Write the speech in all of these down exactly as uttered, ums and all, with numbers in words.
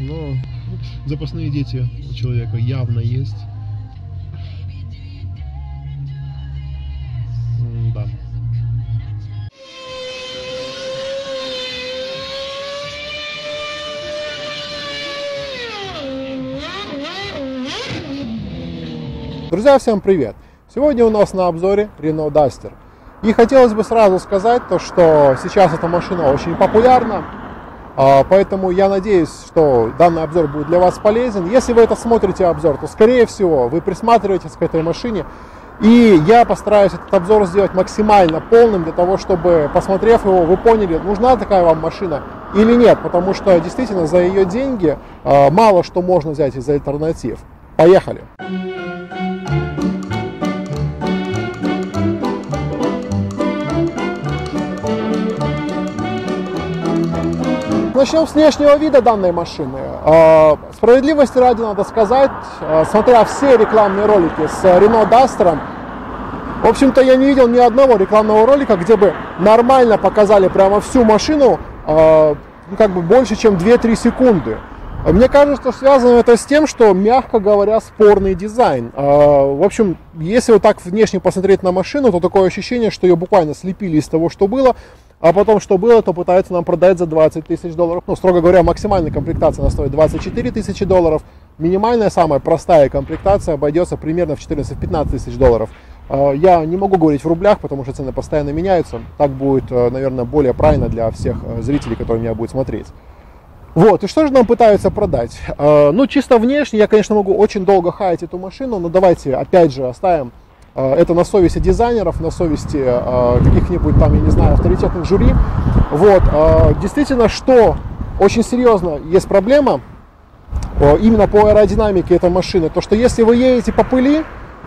но запасные дети у человека явно есть. М-да. Друзья, всем привет! Сегодня у нас на обзоре Renault Duster. И хотелось бы сразу сказать то, что сейчас эта машина очень популярна, поэтому я надеюсь, что данный обзор будет для вас полезен. Если вы это смотрите обзор, то скорее всего вы присматриваетесь к этой машине, и я постараюсь этот обзор сделать максимально полным для того, чтобы, посмотрев его, вы поняли, нужна такая вам машина или нет, потому что действительно за ее деньги мало что можно взять из альтернатив. Поехали! Начнем с внешнего вида данной машины. Справедливости ради надо сказать, смотря все рекламные ролики с Renault Duster, в общем-то я не видел ни одного рекламного ролика, где бы нормально показали прямо всю машину, ну, как бы больше, чем две-три секунды. Мне кажется, что связано это с тем, что, мягко говоря, спорный дизайн. В общем, если вот так внешне посмотреть на машину, то такое ощущение, что ее буквально слепили из того, что было, а потом, что было, то пытаются нам продать за двадцать тысяч долларов. Ну, строго говоря, максимальная комплектация она стоит двадцать четыре тысячи долларов. Минимальная, самая простая комплектация обойдется примерно в четырнадцать-пятнадцать тысяч долларов. Я не могу говорить в рублях, потому что цены постоянно меняются. Так будет, наверное, более правильно для всех зрителей, которые меня будут смотреть. Вот, и что же нам пытаются продать? Ну, чисто внешне, я, конечно, могу очень долго хаять эту машину, но давайте, опять же, оставим это на совести дизайнеров, на совести э, каких-нибудь там, я не знаю, авторитетных жюри. Вот, э, действительно, что очень серьезно есть проблема э, именно по аэродинамике этой машины, то что если вы едете по пыли,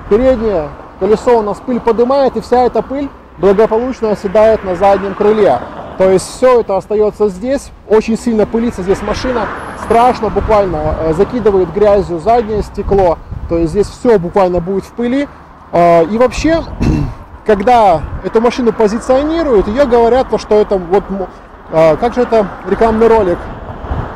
переднее колесо у нас пыль поднимает, и вся эта пыль благополучно оседает на заднем крыле. То есть все это остается здесь, очень сильно пылится здесь машина, страшно, буквально э, закидывает грязью заднее стекло, то есть здесь все буквально будет в пыли. И вообще, когда эту машину позиционируют, ее говорят, что это вот, как же это рекламный ролик,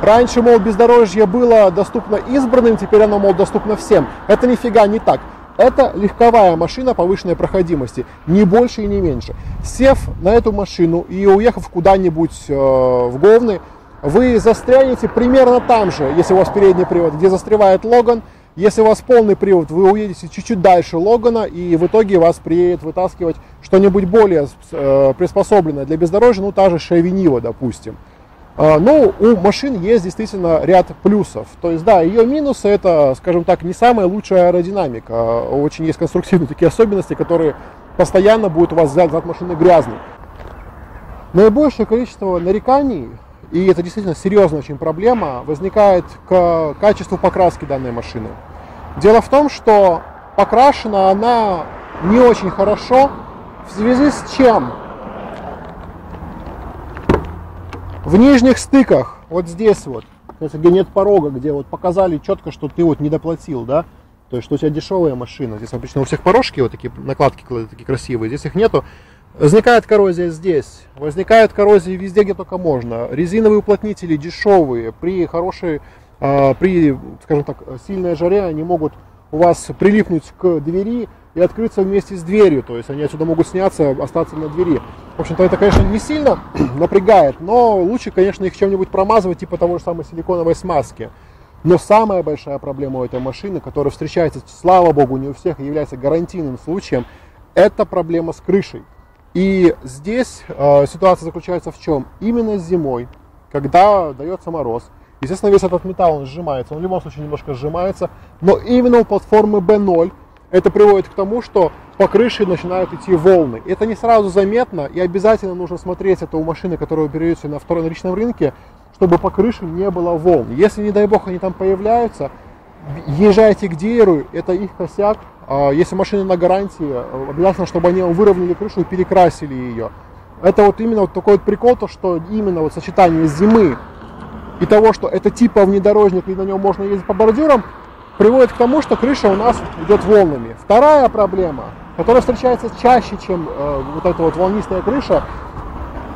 раньше, мол, бездорожье было доступно избранным, теперь оно, мол, доступно всем. Это нифига не так. Это легковая машина повышенной проходимости, не больше и не меньше. Сев на эту машину и уехав куда-нибудь в Говны, вы застрянете примерно там же, если у вас передний привод, где застревает Логан. Если у вас полный привод, вы уедете чуть-чуть дальше Логана, и в итоге вас приедет вытаскивать что-нибудь более э, приспособленное для бездорожья, ну, та же Chevy Niva, допустим. Э, ну, у машин есть действительно ряд плюсов. То есть, да, ее минусы – это, скажем так, не самая лучшая аэродинамика. Очень есть конструктивные такие особенности, которые постоянно будут у вас взять от машины грязной. Наибольшее количество нареканий, и это действительно серьезная очень проблема, возникает к качеству покраски данной машины. Дело в том, что покрашена она не очень хорошо, в связи с чем в нижних стыках, вот здесь вот, где нет порога, где вот показали четко, что ты вот недоплатил, да, то есть что у тебя дешевая машина. Здесь обычно у всех порожки вот такие накладки такие красивые, здесь их нету. Возникает коррозия здесь, возникает коррозия везде, где только можно. Резиновые уплотнители дешевые, при хорошей, э, при, скажем так, сильной жаре они могут у вас прилипнуть к двери и открыться вместе с дверью. То есть они отсюда могут сняться, остаться на двери. В общем-то, это, конечно, не сильно напрягает, но лучше, конечно, их чем-нибудь промазывать, типа того же самой силиконовой смазки. Но самая большая проблема у этой машины, которая встречается, слава богу, не у всех, является гарантийным случаем, это проблема с крышей. И здесь э, ситуация заключается в чем? Именно зимой, когда дается мороз, естественно, весь этот металл он сжимается, он в любом случае немножко сжимается, но именно у платформы бэ ноль это приводит к тому, что по крыше начинают идти волны. Это не сразу заметно, и обязательно нужно смотреть это у машины, которую вы берете на вторичном рынке, чтобы по крыше не было волн. Если, не дай бог, они там появляются, езжайте к дилеру, это их косяк. Если машина на гарантии, обязательно, чтобы они выровняли крышу и перекрасили ее. Это вот именно вот такой вот прикол, то, что именно вот сочетание зимы и того, что это типа внедорожник, и на нем можно ездить по бордюрам, приводит к тому, что крыша у нас идет волнами. Вторая проблема, которая встречается чаще, чем э, вот эта вот волнистая крыша,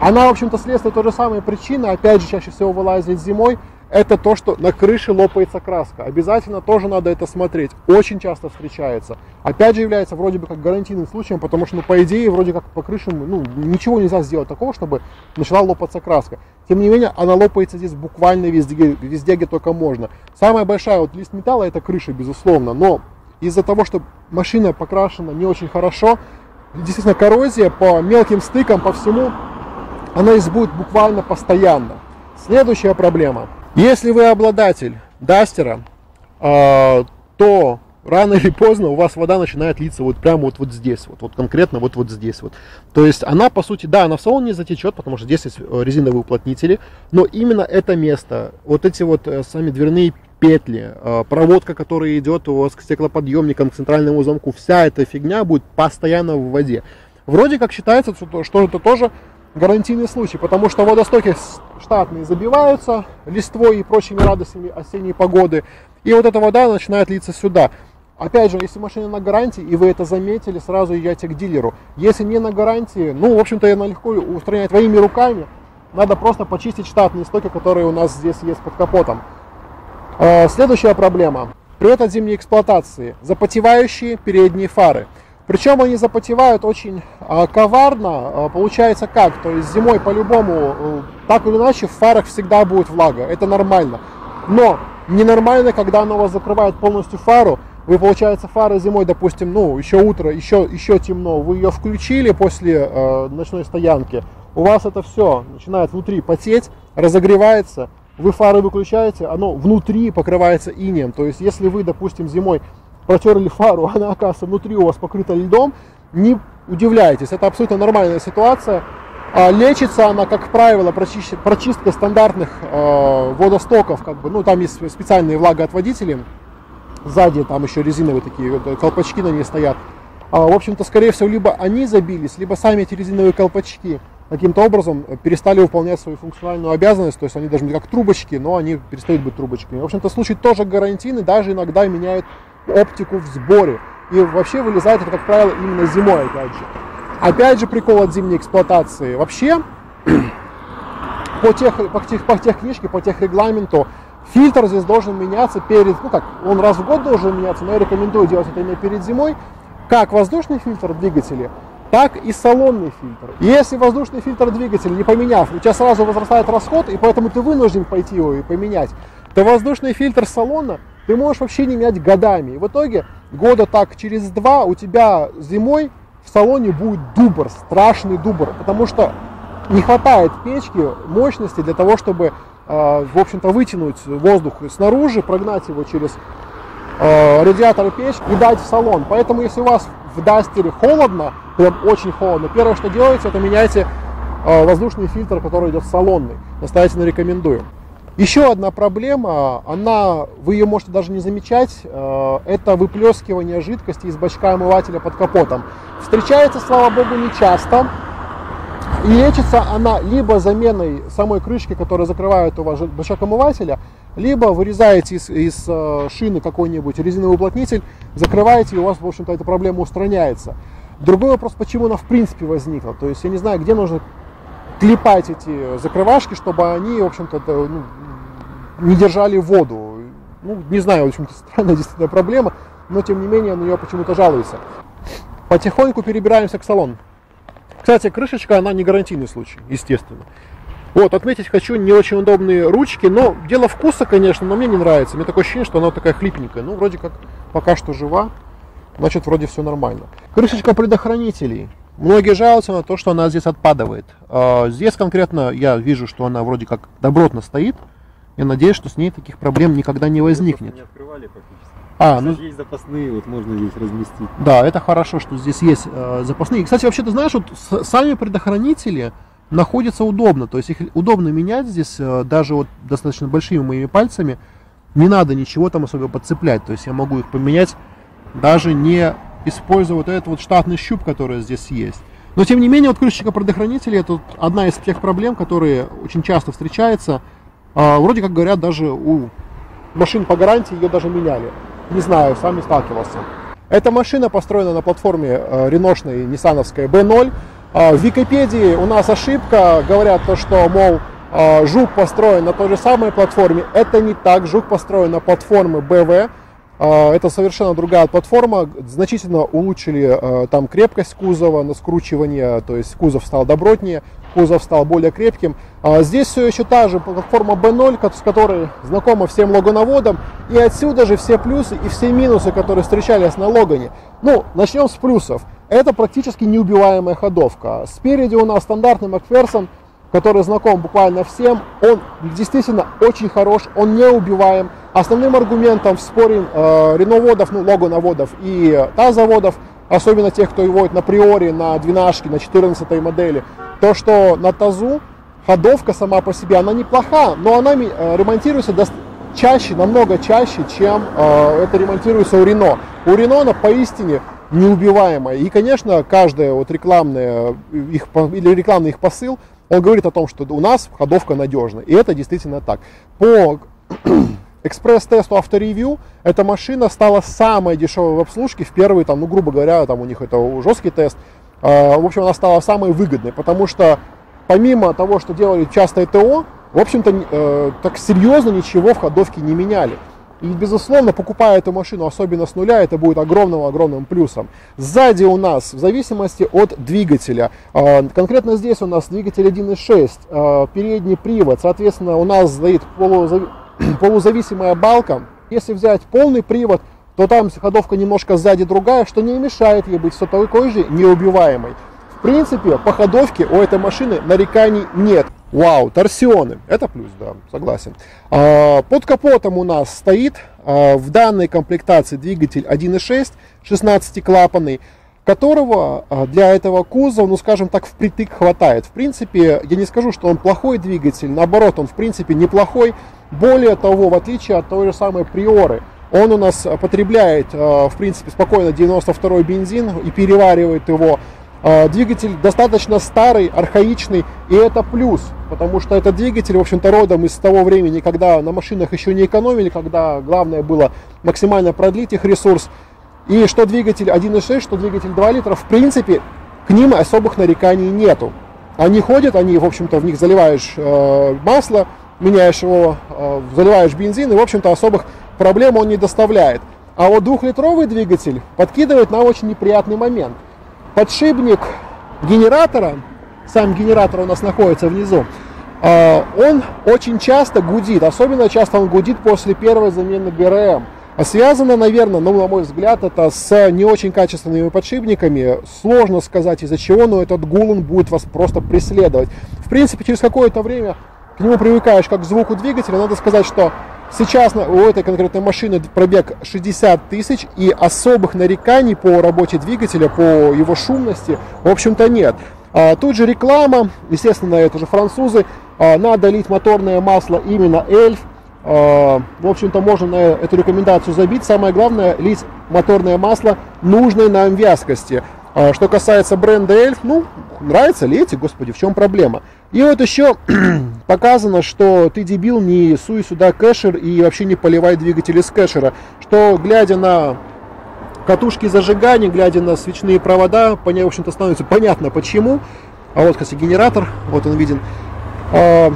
она, в общем-то, следствие той же самой причины, опять же, чаще всего вылазит зимой, это то, что на крыше лопается краска. Обязательно тоже надо это смотреть. Очень часто встречается. Опять же является вроде бы как гарантийным случаем, потому что, ну, по идее, вроде как по крышам, ну, ничего нельзя сделать такого, чтобы начала лопаться краска. Тем не менее, она лопается здесь буквально везде, везде, где только можно. Самая большая вот лист металла — это крыша, безусловно. Но из-за того, что машина покрашена не очень хорошо, действительно коррозия по мелким стыкам, по всему, она здесь будет буквально постоянно. Следующая проблема. Если вы обладатель Дастера, э, то рано или поздно у вас вода начинает литься вот прямо вот, вот здесь, вот, вот конкретно вот, вот здесь. Вот. То есть она, по сути, да, она в салон не затечет, потому что здесь есть резиновые уплотнители, но именно это место, вот эти вот э, сами дверные петли, э, проводка, которая идет у вас к стеклоподъемникам, к центральному замку, вся эта фигня будет постоянно в воде. Вроде как считается, что это тоже гарантийный случай, потому что водостоки штатные забиваются листвой и прочими радостями осенней погоды, и вот эта вода начинает литься сюда. Опять же, если машина на гарантии, и вы это заметили, сразу езжайте к дилеру. Если не на гарантии, ну, в общем-то, она легко устранять твоими руками, надо просто почистить штатные стоки, которые у нас здесь есть под капотом. Следующая проблема. При этой зимней эксплуатации запотевающие передние фары. Причем они запотевают очень а, коварно, а, получается как, то есть зимой по-любому, а, так или иначе, в фарах всегда будет влага, это нормально. Но ненормально, когда она у вас закрывает полностью фару, вы, получается, фары зимой, допустим, ну, еще утро, еще, еще темно, вы ее включили после а, ночной стоянки, у вас это все начинает внутри потеть, разогревается, вы фары выключаете, оно внутри покрывается инеем, то есть если вы, допустим, зимой протерли фару, она, оказывается, внутри у вас покрыта льдом, не удивляйтесь, это абсолютно нормальная ситуация. Лечится она, как правило, прочистка стандартных э, водостоков, как бы, ну, там есть специальные влагоотводители, сзади там еще резиновые такие колпачки на ней стоят. А, в общем-то, скорее всего, либо они забились, либо сами эти резиновые колпачки каким-то образом перестали выполнять свою функциональную обязанность, то есть они должны быть как трубочки, но они перестают быть трубочками. В общем-то, случай тоже гарантийный, даже иногда меняют оптику в сборе, и вообще вылезает это, как правило, именно зимой. Опять же, опять же прикол от зимней эксплуатации. Вообще по тех, по тех, по тех книжке, по тех регламенту фильтр здесь должен меняться перед, ну как, он раз в год должен меняться, но я рекомендую делать это именно перед зимой, как воздушный фильтр двигателя, так и салонный фильтр. Если воздушный фильтр двигателя не поменяв, у тебя сразу возрастает расход, и поэтому ты вынужден пойти его и поменять, то воздушный фильтр салона ты можешь вообще не менять годами. И в итоге года так через два у тебя зимой в салоне будет дубр, страшный дубр, потому что не хватает печки мощности для того, чтобы, э, в общем-то, вытянуть воздух снаружи, прогнать его через э, радиатор печки и дать в салон. Поэтому если у вас в Дастере холодно, прям очень холодно, первое, что делаете, это меняйте э, воздушный фильтр, который идет в салонный. Настоятельно рекомендую. Еще одна проблема, она, вы ее можете даже не замечать, это выплескивание жидкости из бачка омывателя под капотом. Встречается, слава богу, не часто. И лечится она либо заменой самой крышки, которая закрывает у вас бачок омывателя, либо вырезаете из, из шины какой-нибудь резиновый уплотнитель, закрываете, и у вас, в общем-то, эта проблема устраняется. Другой вопрос, почему она в принципе возникла. То есть я не знаю, где нужно клепать эти закрывашки, чтобы они, в общем-то, ну, не держали воду. Ну, не знаю, в общем-то, странная действительно проблема, но тем не менее на нее почему-то жалуется. Потихоньку перебираемся к салону. Кстати, крышечка, она не гарантийный случай, естественно. Вот, отметить хочу не очень удобные ручки, но дело вкуса, конечно, но мне не нравится. Мне такое ощущение, что она такая хлипненькая. Ну, вроде как пока что жива, значит, вроде все нормально. Крышечка предохранителей. Многие жалуются на то, что она здесь отпадает. Здесь конкретно я вижу, что она вроде как добротно стоит. Я надеюсь, что с ней таких проблем никогда не возникнет. Не открывали практически. А, кстати, ну, есть запасные, вот можно здесь разместить. Да, это хорошо, что здесь есть э, запасные. И, кстати, вообще, ты знаешь, вот сами предохранители находятся удобно. То есть их удобно менять здесь, э, даже вот достаточно большими моими пальцами. Не надо ничего там особо подцеплять. То есть я могу их поменять, даже не используя вот этот вот штатный щуп, который здесь есть. Но, тем не менее, вот крышечка предохранителей — это одна из тех проблем, которые очень часто встречаются. А, вроде как говорят, даже у машин по гарантии ее даже меняли. Не знаю, сам не сталкивался. Эта машина построена на платформе э, реношной ниссановской бэ ноль. Э, в Википедии у нас ошибка. Говорят то, что, мол, Жук построен на той же самой платформе. Это не так. Жук построен на платформе бэ вэ. Это совершенно другая платформа. Значительно улучшили там крепкость кузова на скручивание. То есть кузов стал добротнее, кузов стал более крепким. Здесь все еще та же платформа бэ ноль, с которой знакома всем логановодам. И отсюда же все плюсы и все минусы, которые встречались на Логане. Ну, начнем с плюсов. Это практически неубиваемая ходовка. Спереди у нас стандартный Макферсон, который знаком буквально всем, он действительно очень хорош, он неубиваем. Основным аргументом в споре э, реноводов, ну, логановодов и тазоводов, особенно тех, кто водит на Приоре, на двенадцатке, на четырнадцатой модели, то, что на тазу ходовка сама по себе, она неплоха, но она э, ремонтируется чаще, намного чаще, чем э, это ремонтируется у Рено. У Рено она поистине неубиваемая. И, конечно, каждая вот рекламная их, или рекламный их посыл, он говорит о том, что у нас ходовка надежна. И это действительно так. По экспресс-тесту авторевью эта машина стала самой дешевой в обслужке в первые, там, ну, грубо говоря, там у них это жесткий тест. В общем, она стала самой выгодной, потому что помимо того, что делали частое ТО, в общем-то, так серьезно ничего в ходовке не меняли. И, безусловно, покупая эту машину, особенно с нуля, это будет огромным-огромным плюсом. Сзади у нас, в зависимости от двигателя, конкретно здесь у нас двигатель один и шесть, передний привод, соответственно, у нас стоит полузави... полузависимая балка. Если взять полный привод, то там ходовка немножко сзади другая, что не мешает ей быть все такой же неубиваемой. В принципе, по ходовке у этой машины нареканий нет. Вау, торсионы, это плюс, да, согласен. Под капотом у нас стоит в данной комплектации двигатель один и шесть, шестнадцатиклапанный, которого для этого кузова, ну, скажем так, впритык хватает. В принципе, я не скажу, что он плохой двигатель, наоборот, он в принципе неплохой. Более того, в отличие от той же самой Приоры, он у нас потребляет, в принципе, спокойно девяносто второй бензин и переваривает его. Двигатель достаточно старый, архаичный, и это плюс, потому что этот двигатель, в общем-то, родом из того времени, когда на машинах еще не экономили, когда главное было максимально продлить их ресурс. И что двигатель один и шесть, что двигатель два литра, в принципе, к ним особых нареканий нету. Они ходят, они, в общем-то, в них заливаешь э, масло, меняешь его, э, заливаешь бензин, и, в общем-то, особых проблем он не доставляет. А вот двухлитровый двигатель подкидывает нам очень неприятный момент. Подшипник генератора, сам генератор у нас находится внизу, он очень часто гудит, особенно часто он гудит после первой замены ГРМ. Связано, наверное, ну, на мой взгляд, это с не очень качественными подшипниками. Сложно сказать из-за чего, но этот гул он будет вас просто преследовать. В принципе, через какое-то время к нему привыкаешь как к звуку двигателя. Надо сказать, что сейчас у этой конкретной машины пробег шестьдесят тысяч, и особых нареканий по работе двигателя, по его шумности, в общем-то, нет. А тут же реклама, естественно, это же французы, а, надо лить моторное масло именно Эльф. А, в общем-то, можно на эту рекомендацию забить. Самое главное, лить моторное масло нужной нам вязкости. А, что касается бренда Эльф, ну, нравится, лейте, господи, в чем проблема? И вот еще показано, что ты, дебил, не суй сюда кэшер и вообще не поливай двигатель из кэшера. Что, глядя на катушки зажигания, глядя на свечные провода, по ней, в общем-то, становится понятно, почему. А вот, кстати, генератор, вот он виден. А,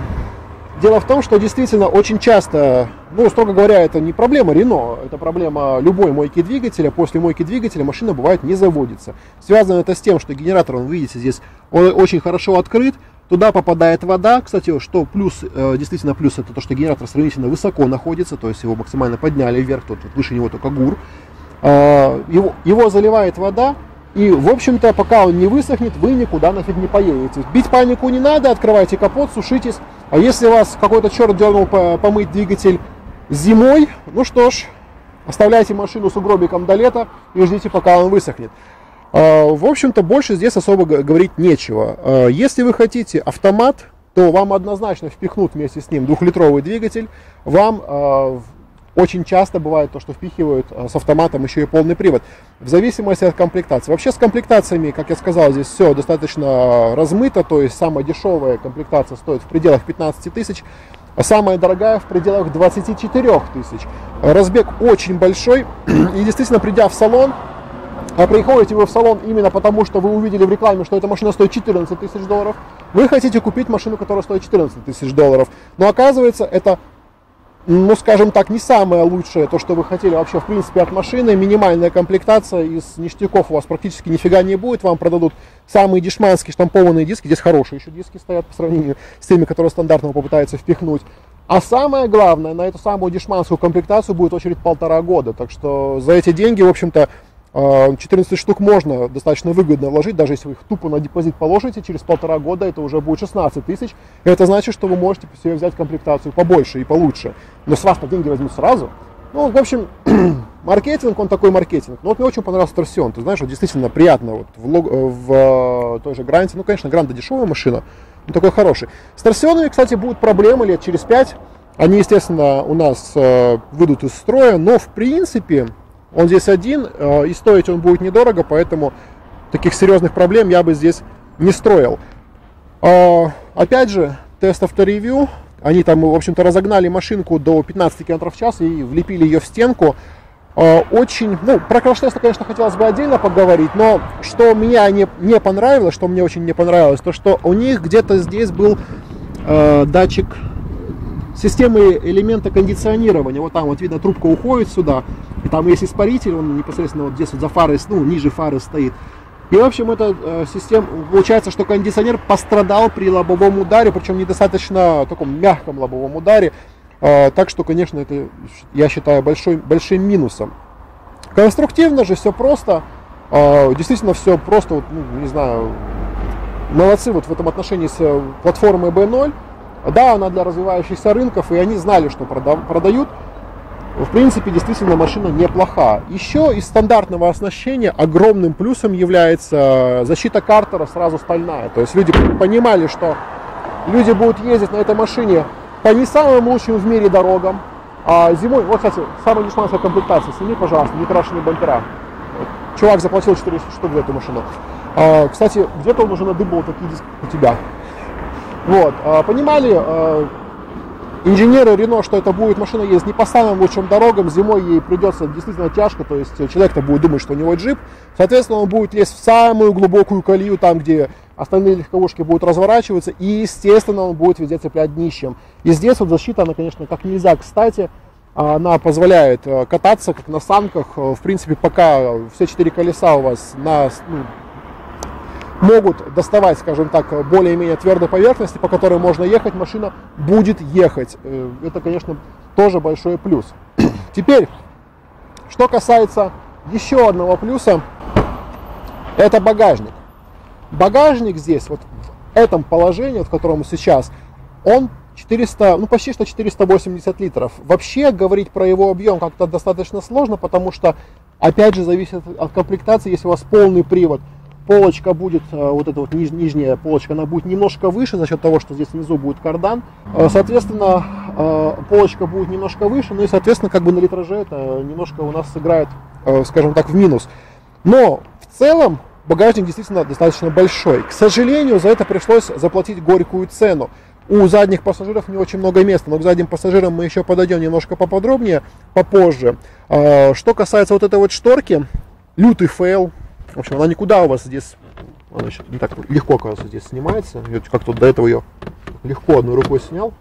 дело в том, что действительно очень часто, ну, строго говоря, это не проблема Рено, это проблема любой мойки двигателя. После мойки двигателя машина, бывает, не заводится. Связано это с тем, что генератор, вы видите, здесь он очень хорошо открыт. Туда попадает вода. Кстати, что плюс, действительно плюс, это то, что генератор сравнительно высоко находится, то есть его максимально подняли вверх, тут выше него только гур. Его, его заливает вода, и, в общем-то, пока он не высохнет, вы никуда нафиг не поедете. Бить панику не надо, открывайте капот, сушитесь. А если вас какой-то черт дернул помыть двигатель зимой, ну что ж, оставляйте машину с угробиком до лета и ждите, пока он высохнет. В общем-то, больше здесь особо говорить нечего. Если вы хотите автомат, то вам однозначно впихнут вместе с ним двухлитровый двигатель. Вам очень часто бывает то, что впихивают с автоматом еще и полный привод, в зависимости от комплектации. Вообще с комплектациями, как я сказал, здесь все достаточно размыто. То есть самая дешевая комплектация стоит в пределах пятнадцати тысяч, а самая дорогая в пределах двадцати четырёх тысяч. Разбег очень большой, и действительно, придя в салон, приходите вы в салон именно потому, что вы увидели в рекламе, что эта машина стоит четырнадцать тысяч долларов, вы хотите купить машину, которая стоит четырнадцать тысяч долларов, но оказывается это, ну скажем так, не самое лучшее, то, что вы хотели вообще в принципе от машины, минимальная комплектация, из ништяков у вас практически нифига не будет, вам продадут самые дешманские штампованные диски, здесь хорошие еще диски стоят по сравнению с теми, которые стандартно попытаются впихнуть. А самое главное, на эту самую дешманскую комплектацию будет очередь полтора года. Так что за эти деньги, в общем-то, четырнадцать штук можно достаточно выгодно вложить. Даже если вы их тупо на депозит положите, через полтора года это уже будет шестнадцать тысяч. Это значит, что вы можете себе взять комплектацию побольше и получше. Но с вас-то деньги возьмут сразу. Ну, в общем, маркетинг, он такой маркетинг. Но вот мне очень понравился Торсион. Ты знаешь, вот действительно приятно вот в, лог... в той же Гранте. Ну, конечно, Гранта дешевая машина. Такой хороший. С торсионами, кстати, будут проблемы лет через пять. Они, естественно, у нас э, выйдут из строя, но, в принципе, он здесь один, э, и стоить он будет недорого, поэтому таких серьезных проблем я бы здесь не строил. Э, опять же, тест авторевью. Они там, в общем-то, разогнали машинку до пятнадцати километров в час и влепили ее в стенку. Э, очень, ну, про краш-тест, конечно, хотелось бы отдельно поговорить, но что меня не, не понравилось, что мне очень не понравилось, то что у них где-то здесь был э, датчик системы элемента кондиционирования. Вот там вот видно, трубка уходит сюда, и там есть испаритель, он непосредственно вот здесь вот за фарой, ну, ниже фары стоит. И, в общем, эта э, система, получается, что кондиционер пострадал при лобовом ударе, причем недостаточно таком мягком лобовом ударе. Э, так что, конечно, это, я считаю, большой, большим минусом. Конструктивно же все просто. Э, действительно, все просто, вот, ну, не знаю, молодцы вот в этом отношении с платформой би ноль. Да, она для развивающихся рынков, и они знали, что продают. В принципе, действительно, машина неплоха. Еще из стандартного оснащения огромным плюсом является защита картера сразу стальная. То есть люди понимали, что люди будут ездить на этой машине по не самым лучшим в мире дорогам. А зимой, вот, кстати, самая дешманская комплектация, сними, пожалуйста, не крашеные бампера. Чувак заплатил четыреста штук за эту машину. А, кстати, где-то он уже надыбал такие диски у тебя. Вот, понимали инженеры Рено, что это будет машина ездить не по самым лучшим дорогам, зимой ей придется действительно тяжко, то есть человек-то будет думать, что у него джип, соответственно, он будет лезть в самую глубокую колею, там, где остальные легковушки будут разворачиваться, и, естественно, он будет везде цеплять днищем. И здесь вот защита, она, конечно, как нельзя кстати, она позволяет кататься, как на санках, в принципе, пока все четыре колеса у вас на... Ну, могут доставать, скажем так, более-менее твердой поверхности, по которой можно ехать, машина будет ехать. Это, конечно, тоже большой плюс. Теперь, что касается еще одного плюса, это багажник. Багажник здесь, вот в этом положении, в котором сейчас, он четыреста, ну, почти что четыреста восемьдесят литров. Вообще говорить про его объем как-то достаточно сложно, потому что, опять же, зависит от комплектации, если у вас полный привод. Полочка будет, вот эта вот нижняя полочка, она будет немножко выше за счет того, что здесь внизу будет кардан. Соответственно, полочка будет немножко выше, ну и, соответственно, как бы на литраже это немножко у нас сыграет, скажем так, в минус. Но в целом багажник действительно достаточно большой. К сожалению, за это пришлось заплатить горькую цену. У задних пассажиров не очень много места, но к задним пассажирам мы еще подойдем немножко поподробнее, попозже. Что касается вот этой вот шторки, лютый фейл. В общем, она никуда у вас здесь, она еще не так легко, оказывается, здесь снимается. Как-то до этого ее легко одной рукой снял.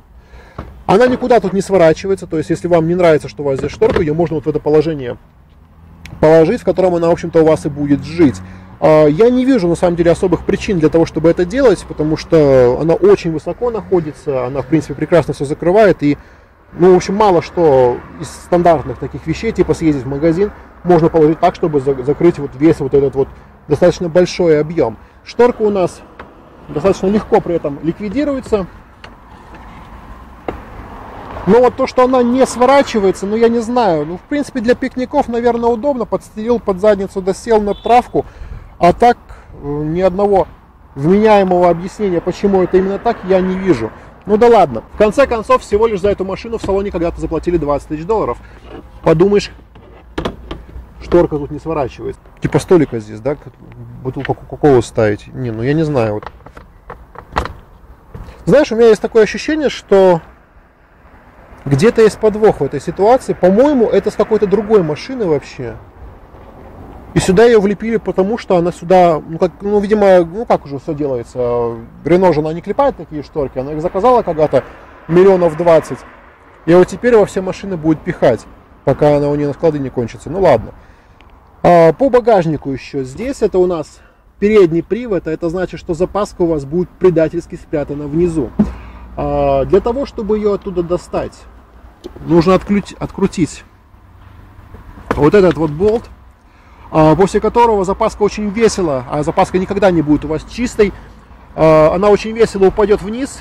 Она никуда тут не сворачивается, то есть, если вам не нравится, что у вас здесь шторка, ее можно вот в это положение положить, в котором она, в общем-то, у вас и будет жить. Я не вижу, на самом деле, особых причин для того, чтобы это делать, потому что она очень высоко находится, она, в принципе, прекрасно все закрывает и, ну, в общем, мало что из стандартных таких вещей, типа съездить в магазин, можно положить так, чтобы закрыть вот весь вот этот вот достаточно большой объем. Шторка у нас достаточно легко при этом ликвидируется. Но вот то, что она не сворачивается, ну я не знаю. Ну, в принципе, для пикников, наверное, удобно. Подстелил под задницу, досел на травку. А так ни одного вменяемого объяснения, почему это именно так, я не вижу. Ну да ладно. В конце концов, всего лишь за эту машину в салоне когда-то заплатили двадцать тысяч долларов. Подумаешь... Шторка тут не сворачивается. Типа столика здесь, да? Бутылку кока-колы ставить. Не, ну я не знаю. Вот. Знаешь, у меня есть такое ощущение, что где-то есть подвох в этой ситуации. По-моему, это с какой-то другой машины вообще. И сюда ее влепили, потому что она сюда, ну, как, ну видимо, ну как уже все делается. Рено же она не клепает такие шторки, она их заказала когда-то миллионов двадцать. И вот теперь во все машины будет пихать, пока она у нее на склады не кончится. Ну ладно. А, по багажнику еще. Здесь это у нас передний привод, а это значит, что запаска у вас будет предательски спрятана внизу. А, для того, чтобы ее оттуда достать, нужно отключ- открутить вот этот вот болт, после которого запаска очень весело, а запаска никогда не будет у вас чистой, она очень весело упадет вниз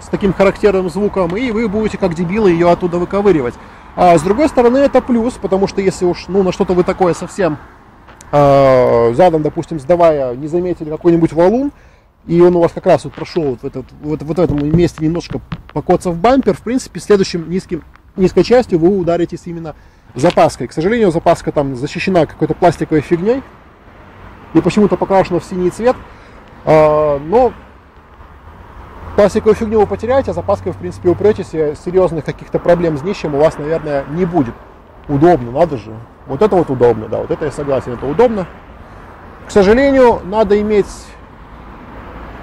с таким характерным звуком, и вы будете как дебилы ее оттуда выковыривать. А с другой стороны, это плюс, потому что если уж ну, на что-то вы такое совсем задом, допустим, сдавая, не заметили какой-нибудь валун, и он у вас как раз вот прошел вот в, этот, вот, вот в этом месте немножко покоца в бампер, в принципе, следующим низким, низкой частью вы ударитесь именно запаской. К сожалению, запаска там защищена какой-то пластиковой фигней и почему-то покрашена в синий цвет, но пластиковую фигню вы потеряете, а запаской, в принципе, упретесь, и серьезных каких-то проблем с днищем у вас, наверное, не будет. Удобно, надо же. Вот это вот удобно, да, вот это я согласен, это удобно. К сожалению, надо иметь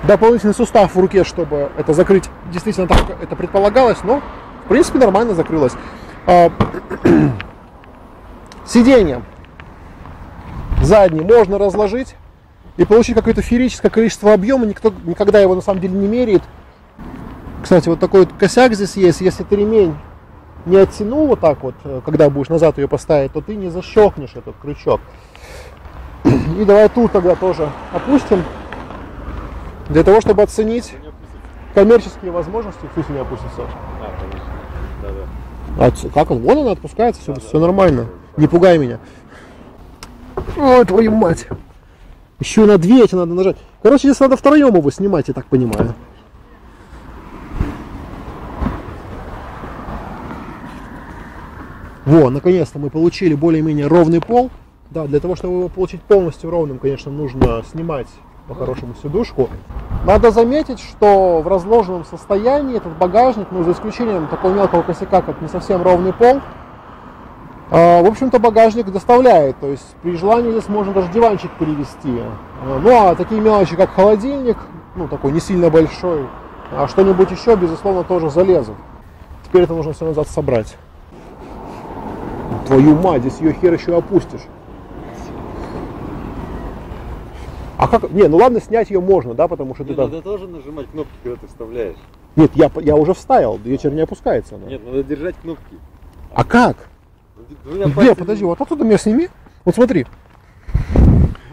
дополнительный сустав в руке, чтобы это закрыть. Действительно, так это предполагалось, но, в принципе, нормально закрылось. Сиденье заднее можно разложить и получить какое-то феерическое количество объема, никто никогда его на самом деле не меряет. Кстати, вот такой вот косяк здесь есть, если ты ремень не оттянул вот так вот, когда будешь назад ее поставить, то ты не защелкнешь этот крючок. И давай тут тогда тоже опустим, для того, чтобы оценить коммерческие возможности. Пусть не опустится. А, как он? Вон она отпускается, все, да, все да, нормально. Да. Не пугай меня. Ой, твою мать. Еще на две эти надо нажать. Короче, здесь надо втроем его снимать, я так понимаю. Во, наконец-то мы получили более-менее ровный пол. Да, для того, чтобы его получить полностью ровным, конечно, нужно снимать по-хорошему сидушку. Надо заметить, что в разложенном состоянии этот багажник, ну, за исключением такого мелкого косяка, как не совсем ровный пол, э, в общем-то, багажник доставляет. То есть при желании здесь можно даже диванчик перевести. Ну, а такие мелочи, как холодильник, ну, такой не сильно большой, а что-нибудь еще, безусловно, тоже залезут. Теперь это нужно все назад собрать. Твою мать, здесь ее хер еще опустишь. А как? Не, ну ладно, снять ее можно, да, потому что не, ты там... Надо тоже нажимать кнопки, когда ты вставляешь. Нет, я, я уже вставил, ее теперь не опускается она. Нет, надо держать кнопки. А как? Двумя Где? Пальцами... Подожди, вот оттуда меня сними. Вот смотри.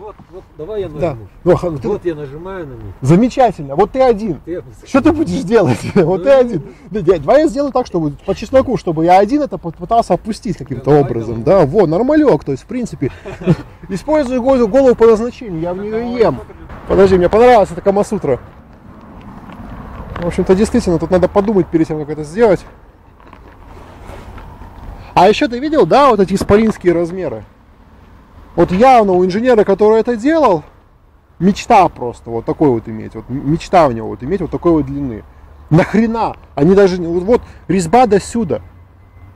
Вот, вот, давай я нажму. Да. Вот, ты... вот я нажимаю на них. Замечательно, вот ты один. Ты что ты будешь делать? Вот ты один. Давай я сделаю так, чтобы по чесноку, чтобы я один это пытался опустить каким-то образом. Да, вот, нормалек, то есть, в принципе... Использую голову по назначению, я в нее ем. Подожди, мне понравилась эта камасутра. В общем-то, действительно, тут надо подумать перед тем, как это сделать. А еще ты видел, да, вот эти исполинские размеры? Вот явно у инженера, который это делал, мечта просто вот такой вот иметь. Вот мечта у него вот иметь вот такой вот длины. Нахрена? Они даже... Вот, вот резьба до сюда.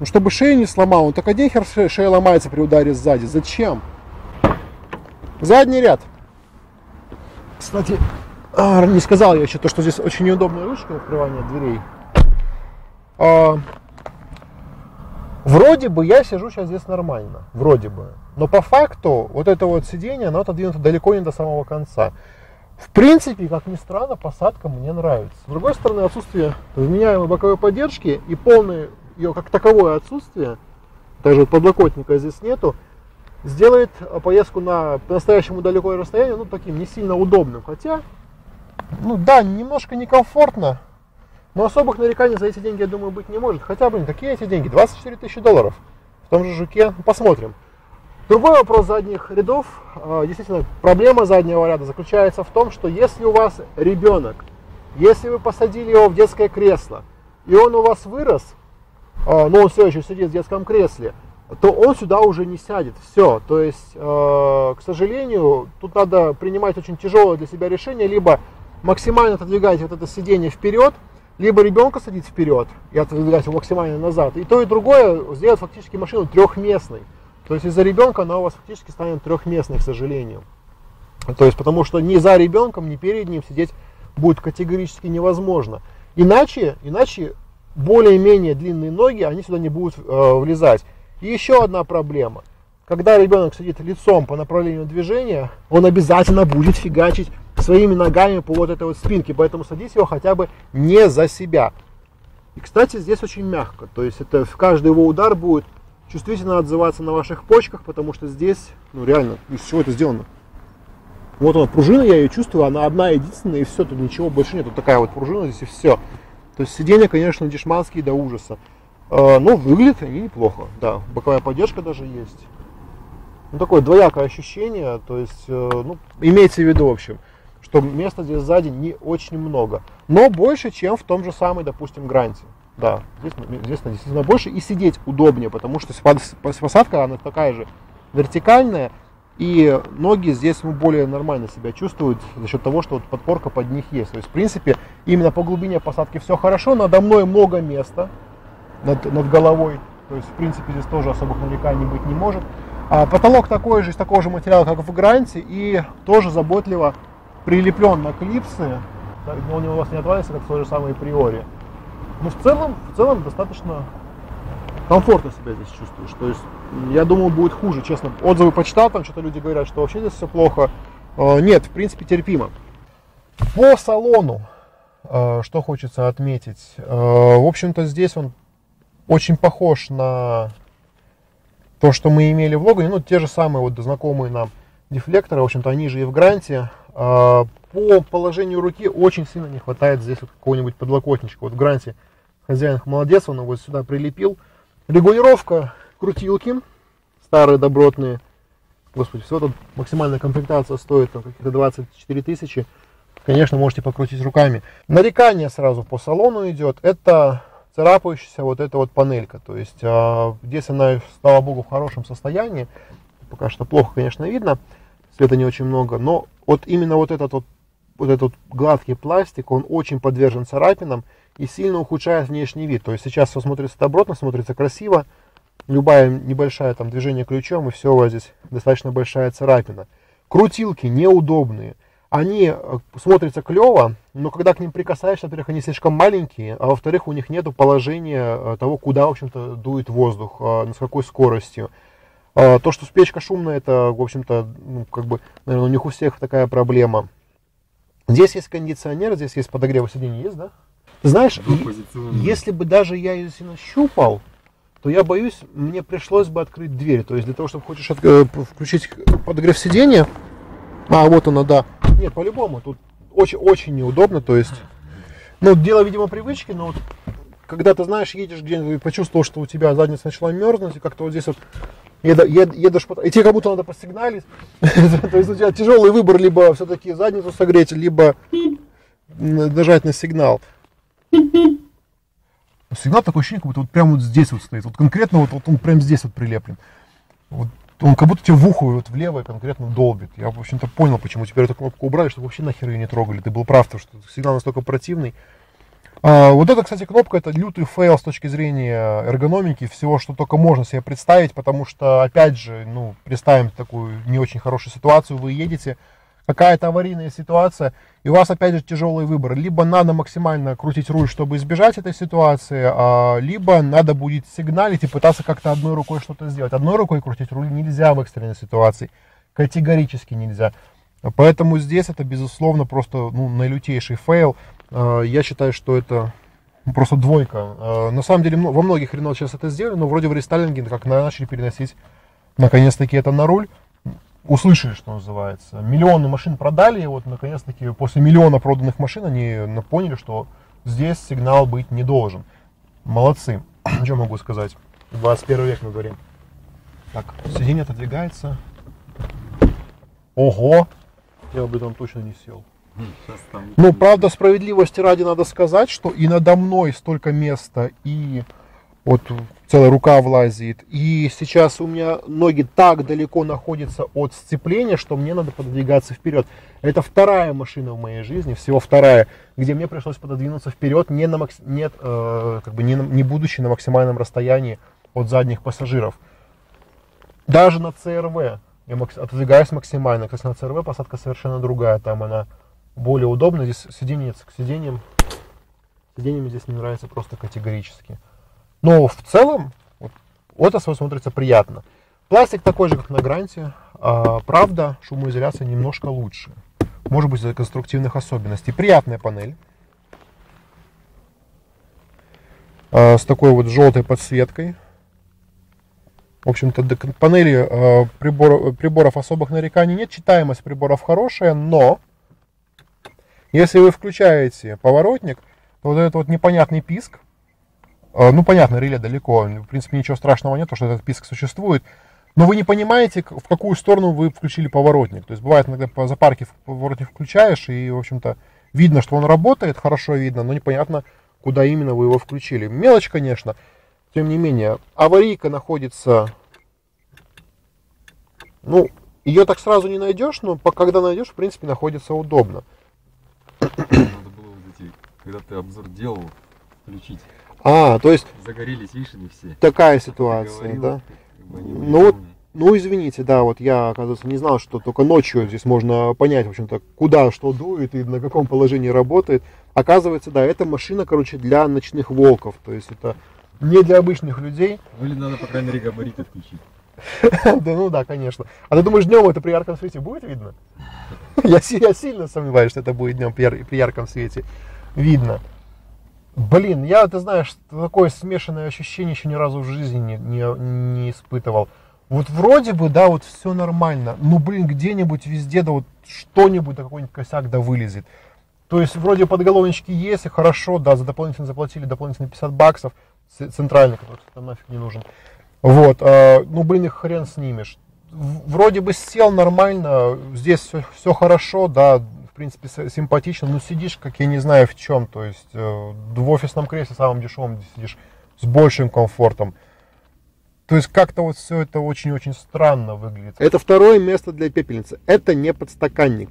Ну, чтобы шею не сломал, он так один хер шея, шея ломается при ударе сзади. Зачем? Задний ряд. Кстати, а, не сказал я еще то, что здесь очень неудобная ручка открывания дверей. А, вроде бы я сижу сейчас здесь нормально, вроде бы. Но по факту вот это вот сиденье, оно отодвинуто далеко не до самого конца. В принципе, как ни странно, посадка мне нравится. С другой стороны, отсутствие вменяемой боковой поддержки и полное ее как таковое отсутствие, даже подлокотника здесь нету, сделает поездку на по-настоящему далекое расстояние, ну, таким не сильно удобным. Хотя, ну да, немножко некомфортно, но особых нареканий за эти деньги, я думаю, быть не может. Хотя, блин, какие эти деньги? двадцать четыре тысячи долларов в том же Жуке. Посмотрим. Другой вопрос задних рядов. Действительно, проблема заднего ряда заключается в том, что если у вас ребенок, если вы посадили его в детское кресло, и он у вас вырос, но он все еще сидит в детском кресле, то он сюда уже не сядет. Все. То есть, э, к сожалению, тут надо принимать очень тяжелое для себя решение, либо максимально отодвигать вот это сиденье вперед, либо ребенка садить вперед и отодвигать его максимально назад. И то, и другое сделает фактически машину трехместной. То есть из-за ребенка она у вас фактически станет трехместной, к сожалению. То есть потому что ни за ребенком, ни перед ним сидеть будет категорически невозможно. Иначе, иначе более-менее длинные ноги, они сюда не будут э, влезать. И еще одна проблема. Когда ребенок сидит лицом по направлению движения, он обязательно будет фигачить своими ногами по вот этой вот спинке. Поэтому садись его хотя бы не за себя. И, кстати, здесь очень мягко. То есть это, каждый его удар будет чувствительно отзываться на ваших почках, потому что здесь, ну реально, из чего это сделано? Вот она пружина, я ее чувствую, она одна единственная, и все, тут ничего больше нет. Вот такая вот пружина здесь, и все. То есть сиденья, конечно, дешманские до ужаса. Но выглядят они неплохо. Да, боковая поддержка даже есть. Ну, такое двоякое ощущение. То есть, ну, имейте в виду, в общем, что места здесь сзади не очень много. Но больше, чем в том же самой, допустим, Гранте. Да, здесь, здесь действительно больше. И сидеть удобнее, потому что посадка, она такая же вертикальная. И ноги здесь более нормально себя чувствуют за счет того, что вот подпорка под них есть. То есть, в принципе, именно по глубине посадки все хорошо. Надо мной много места над, над головой. То есть, в принципе, здесь тоже особых нареканий быть не может. А потолок такой же, из такого же материала, как в Гранте. И тоже заботливо прилеплен на клипсы. Но он у вас не отвалится, как в той же самой Приоре. Но в целом, в целом достаточно комфортно себя здесь чувствуешь. То есть, я думаю, будет хуже, честно. Отзывы почитал, там что-то люди говорят, что вообще здесь все плохо. Нет, в принципе, терпимо. По салону, что хочется отметить. В общем-то, здесь он очень похож на то, что мы имели в Логане. Ну, те же самые вот знакомые нам дефлекторы. В общем-то, они же и в Гранте. По положению руки очень сильно не хватает здесь вот какого-нибудь подлокотничка. Вот в Гранте хозяин молодец, он его сюда прилепил. Регулировка крутилки, старые добротные, господи, всего тут максимальная комплектация стоит какие-то двадцать четыре тысячи, конечно, можете покрутить руками. Нарекание сразу по салону идет, это царапающаяся вот эта вот панелька, то есть а, здесь она, слава богу, в хорошем состоянии, пока что плохо, конечно, видно, света не очень много, но вот именно вот этот вот, вот этот гладкий пластик, он очень подвержен царапинам и сильно ухудшает внешний вид. То есть сейчас все смотрится добротно, смотрится красиво. Любая небольшая там движение ключом, и все, у вас здесь достаточно большая царапина. Крутилки неудобные. Они смотрятся клево, но когда к ним прикасаешься, во-первых, они слишком маленькие, а во-вторых, у них нет положения того, куда, в общем-то, дует воздух, с какой скоростью. То, что печка шумная, это, в общем-то, ну, как бы, наверное, у них у всех такая проблема. Здесь есть кондиционер, здесь есть подогрев сидений, есть, да? Знаешь, если бы даже я ее нащупал, то я боюсь, мне пришлось бы открыть дверь. То есть для того, чтобы хочешь от... включить подогрев сиденья, а вот она, да. Нет, по-любому, тут очень-очень неудобно. То есть, ну, дело, видимо, привычки, но вот, когда ты, знаешь, едешь где-нибудь и почувствовал, что у тебя задница начала мерзнуть, и как-то вот здесь вот еда, ед, едешь, и тебе как будто надо посигналить. То есть у тебя тяжелый выбор, либо все-таки задницу согреть, либо нажать на сигнал. Сигнал такой ощущение, как будто вот прямо вот здесь вот стоит. Вот конкретно вот, вот он прям здесь вот прилеплен. Вот он как будто тебе в ухо вот влево конкретно долбит. Я, в общем-то, понял, почему теперь эту кнопку убрали, чтобы вообще нахер ее не трогали. Ты был прав, потому что сигнал настолько противный. А, вот эта, кстати, кнопка, это лютый фейл с точки зрения эргономики, всего, что только можно себе представить, потому что, опять же, ну, представим такую не очень хорошую ситуацию, вы едете, какая-то аварийная ситуация, и у вас опять же тяжелый выбор. Либо надо максимально крутить руль, чтобы избежать этой ситуации, либо надо будет сигналить и пытаться как-то одной рукой что-то сделать. Одной рукой крутить руль нельзя в экстренной ситуации, категорически нельзя. Поэтому здесь это, безусловно, просто ну, наилютейший фейл. Я считаю, что это просто двойка. На самом деле во многих Renault сейчас это сделали, но вроде в рестайлинге как начали переносить наконец-таки это на руль. Услышали, что называется. Миллионы машин продали, и вот, наконец-таки, после миллиона проданных машин они поняли, что здесь сигнал быть не должен. Молодцы. Что могу сказать? двадцать первый век, мы говорим. Так, сиденье отодвигается. Ого! Я бы там точно не сел. Там... Ну, правда, справедливости ради надо сказать, что и надо мной столько места, и... Вот целая рука влазит. И сейчас у меня ноги так далеко находятся от сцепления, что мне надо подвигаться вперед. Это вторая машина в моей жизни, всего вторая, где мне пришлось пододвинуться вперед, не, на макс... Нет, э, как бы не, на... не будучи на максимальном расстоянии от задних пассажиров. даже на си ар ви я отодвигаюсь максимально. Кстати, на си ар ви посадка совершенно другая, там она более удобна. Здесь сиденье к сиденьям, сиденьям здесь не нравится просто категорически. Но в целом вот это смотрится приятно. Пластик такой же, как на Гранте, а, правда, шумоизоляция немножко лучше. Может быть, из-за конструктивных особенностей. Приятная панель а, с такой вот желтой подсветкой. В общем-то, панели э, прибор, приборов особых нареканий нет, читаемость приборов хорошая, но если вы включаете поворотник, то вот этот вот непонятный писк, э, ну понятно, реле далеко, в принципе ничего страшного нет, потому что этот писк существует, но вы не понимаете, в какую сторону вы включили поворотник. То есть бывает иногда по запарке поворотник включаешь, и в общем-то видно, что он работает, хорошо видно, но непонятно, куда именно вы его включили. Мелочь, конечно. Тем не менее, аварийка находится, ну, ее так сразу не найдешь, но когда найдешь, в принципе, находится удобно. Надо было вот эти, когда ты обзор делал, включить. А, то есть... Загорелись вишни все. Такая ситуация, говорил, да? Ну, вот, ну, извините, да, вот я, оказывается, не знал, что только ночью здесь можно понять, в общем-то, куда что дует и на каком положении работает. Оказывается, да, это машина, короче, для ночных волков, то есть это... Не для обычных людей. Ну или надо, по крайней мере, габариты включить. Да ну да, конечно. А ты думаешь, днем это при ярком свете будет видно? Я сильно сомневаюсь, что это будет днем при ярком свете видно. Блин, я, ты знаешь, такое смешанное ощущение еще ни разу в жизни не испытывал. Вот вроде бы, да, вот все нормально. Ну блин, где-нибудь везде, да вот что-нибудь, да какой-нибудь косяк, да вылезет. То есть вроде подголовнички есть, и хорошо, да, за дополнительно заплатили дополнительные пятьдесят баксов. Центральный, который там нафиг не нужен. Вот, э, ну блин, их хрен снимешь. Вроде бы сел нормально, здесь все, все хорошо, да, в принципе симпатично, но сидишь, как я не знаю в чем, то есть э, в офисном кресле самым дешевым сидишь с большим комфортом. То есть как-то вот все это очень-очень странно выглядит. Это второе место для пепельницы, это не подстаканник.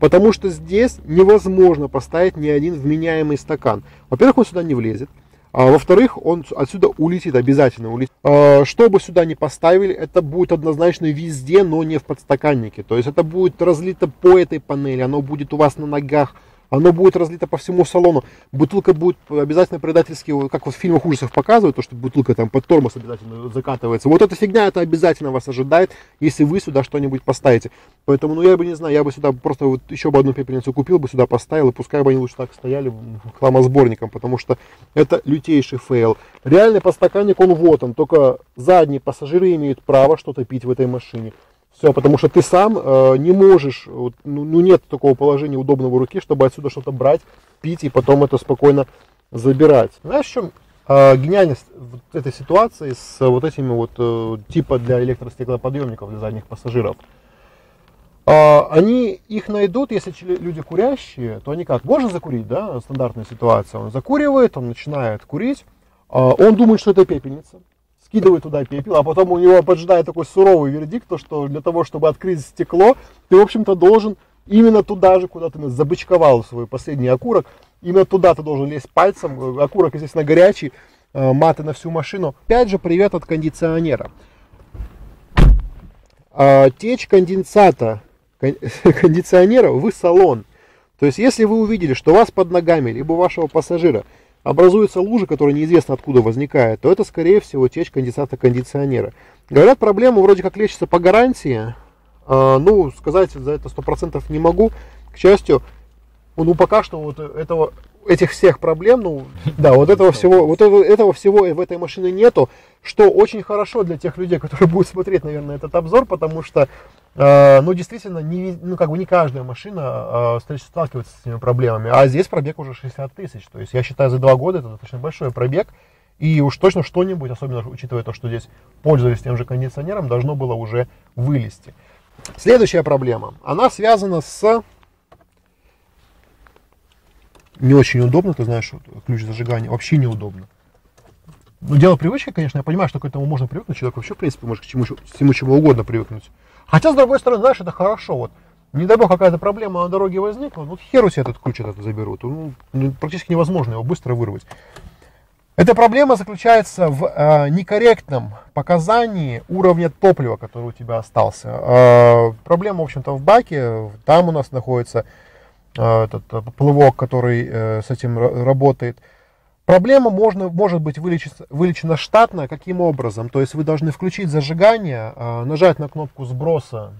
Потому что здесь невозможно поставить ни один вменяемый стакан. Во-первых, он сюда не влезет. Во-вторых, он отсюда улетит, обязательно улетит. Что бы сюда ни поставили, это будет однозначно везде, но не в подстаканнике. То есть это будет разлито по этой панели, оно будет у вас на ногах, оно будет разлито по всему салону. Бутылка будет обязательно предательски, как вот в фильмах ужасов показывают, то, что бутылка там под тормоз обязательно закатывается. Вот эта фигня, это обязательно вас ожидает, если вы сюда что-нибудь поставите. Поэтому, ну я бы не знаю, я бы сюда просто вот еще бы одну пепельницу купил, бы сюда поставил, и пускай бы они лучше так стояли хламосборником, потому что это лютейший фейл. Реальный подстаканник, он вот он, только задние пассажиры имеют право что-то пить в этой машине. Все, потому что ты сам э, не можешь, ну, ну нет такого положения удобного руки, чтобы отсюда что-то брать, пить и потом это спокойно забирать. Знаешь, в чем э, гениальность вот этой ситуации с вот этими вот э, типа для электростеклоподъемников для задних пассажиров? Э, они их найдут, если люди курящие, то они как, можно закурить, да, стандартная ситуация, он закуривает, он начинает курить, э, он думает, что это пепельница. Скидывает туда пепел, а потом у него поджидает такой суровый вердикт, то что для того, чтобы открыть стекло, ты, в общем-то, должен именно туда же, куда ты забычковал свой последний окурок, именно туда ты должен лезть пальцем, окурок здесь на горячий, маты на всю машину. Опять же, привет от кондиционера. Течь конденсата кондиционера в салон. То есть, если вы увидели, что у вас под ногами, либо вашего пассажира, образуется лужа, которая неизвестно откуда возникает, то это, скорее всего, течь конденсата кондиционера. Говорят, проблема вроде как лечится по гарантии. Э, ну, сказать за это сто процентов не могу. К счастью, ну, пока что вот этого, этих всех проблем, ну, да, вот этого всего, вот этого, этого всего в этой машине нету, что очень хорошо для тех людей, которые будут смотреть, наверное, этот обзор, потому что, э, ну, действительно, не, ну, как бы не каждая машина э, сталкивается с этими проблемами, а здесь пробег уже шестьдесят тысяч, то есть, я считаю, за два года это достаточно большой пробег, и уж точно что-нибудь, особенно учитывая то, что здесь пользовались тем же кондиционером, должно было уже вылезти. Следующая проблема, она связана с... Не очень удобно, ты знаешь, ключ зажигания вообще неудобно. Ну, дело привычки, конечно, я понимаю, что к этому можно привыкнуть, человек вообще, в принципе, может к чему, всему чему угодно привыкнуть. Хотя, с другой стороны, знаешь, это хорошо, вот, не дай бог какая-то проблема на дороге возникла, ну, хер у тебя этот ключ этот заберут, ну, практически невозможно его быстро вырвать. Эта проблема заключается в э, некорректном показании уровня топлива, который у тебя остался. Э, проблема, в общем-то, в баке. Там у нас находится э, этот плавок, который э, с этим работает. Проблема можно, может быть вылечена, вылечена штатно. Каким образом? То есть вы должны включить зажигание, э, нажать на кнопку сброса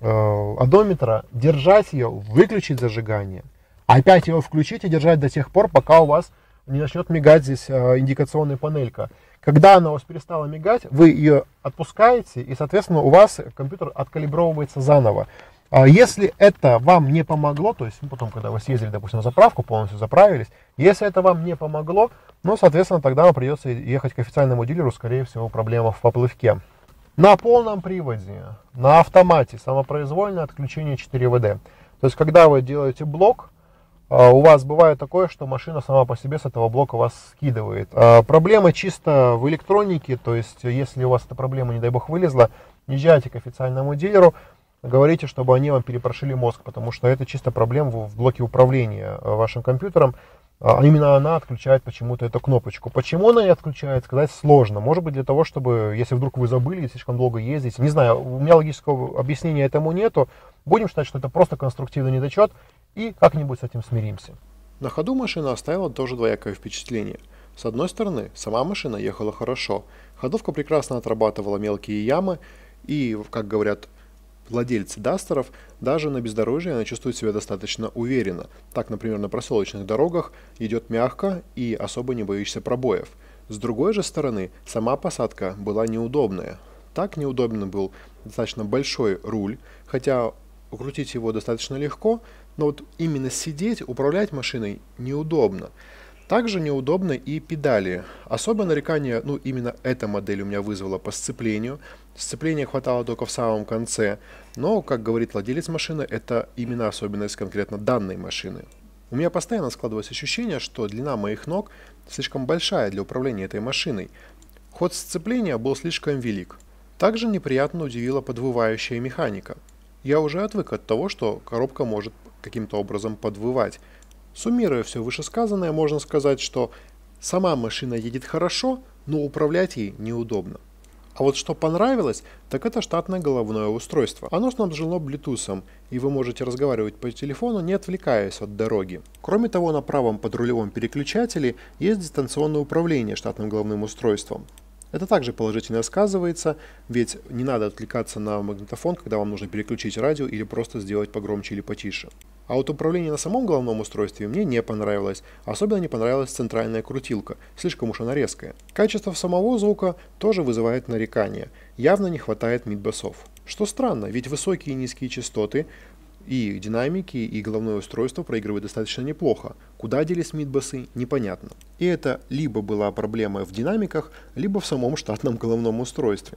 э, одометра, держать ее, выключить зажигание, опять его включить и держать до тех пор, пока у вас не начнет мигать здесь э, индикационная панелька. Когда она у вас перестала мигать, вы ее отпускаете, и, соответственно, у вас компьютер откалибровывается заново. А если это вам не помогло, то есть потом, когда вы съездили, допустим, на заправку, полностью заправились, если это вам не помогло, ну, соответственно, тогда вам придется ехать к официальному дилеру, скорее всего, проблема в поплывке. На полном приводе, на автомате, самопроизвольное отключение четыре вэ дэ. То есть, когда вы делаете блок, у вас бывает такое, что машина сама по себе с этого блока вас скидывает. Проблема чисто в электронике, то есть если у вас эта проблема, не дай бог, вылезла, езжайте к официальному дилеру, говорите, чтобы они вам перепрошили мозг, потому что это чисто проблема в блоке управления вашим компьютером. Именно она отключает почему-то эту кнопочку. Почему она ее отключает, сказать сложно. Может быть, для того, чтобы, если вдруг вы забыли, слишком долго ездите, не знаю, у меня логического объяснения этому нету. Будем считать, что это просто конструктивный недочет, и как-нибудь с этим смиримся. На ходу машина оставила тоже двоякое впечатление. С одной стороны, сама машина ехала хорошо, ходовка прекрасно отрабатывала мелкие ямы, и, как говорят владельцы дастеров, даже на бездорожье она чувствует себя достаточно уверенно. Так, например, на проселочных дорогах идет мягко и особо не боишься пробоев. С другой же стороны, сама посадка была неудобная. Так неудобно был достаточно большой руль, хотя крутить его достаточно легко, но вот именно сидеть, управлять машиной неудобно. Также неудобно и педали. Особое нарекание, ну именно эта модель у меня вызвала по сцеплению. Сцепления хватало только в самом конце, но, как говорит владелец машины, это именно особенность конкретно данной машины. У меня постоянно складывалось ощущение, что длина моих ног слишком большая для управления этой машиной. Ход сцепления был слишком велик. Также неприятно удивила подвывающая механика. Я уже отвык от того, что коробка может каким-то образом подвывать. Суммируя все вышесказанное, можно сказать, что сама машина едет хорошо, но управлять ей неудобно. А вот что понравилось, так это штатное головное устройство. Оно снабжено блютусом, и вы можете разговаривать по телефону, не отвлекаясь от дороги. Кроме того, на правом подрулевом переключателе есть дистанционное управление штатным головным устройством. Это также положительно сказывается, ведь не надо отвлекаться на магнитофон, когда вам нужно переключить радио или просто сделать погромче или потише. А вот управление на самом головном устройстве мне не понравилось. Особенно не понравилась центральная крутилка, слишком уж она резкая. Качество самого звука тоже вызывает нарекания. Явно не хватает мидбасов. Что странно, ведь высокие и низкие частоты и динамики, и головное устройство проигрывает достаточно неплохо. Куда делись мидбасы, непонятно. И это либо была проблема в динамиках, либо в самом штатном головном устройстве.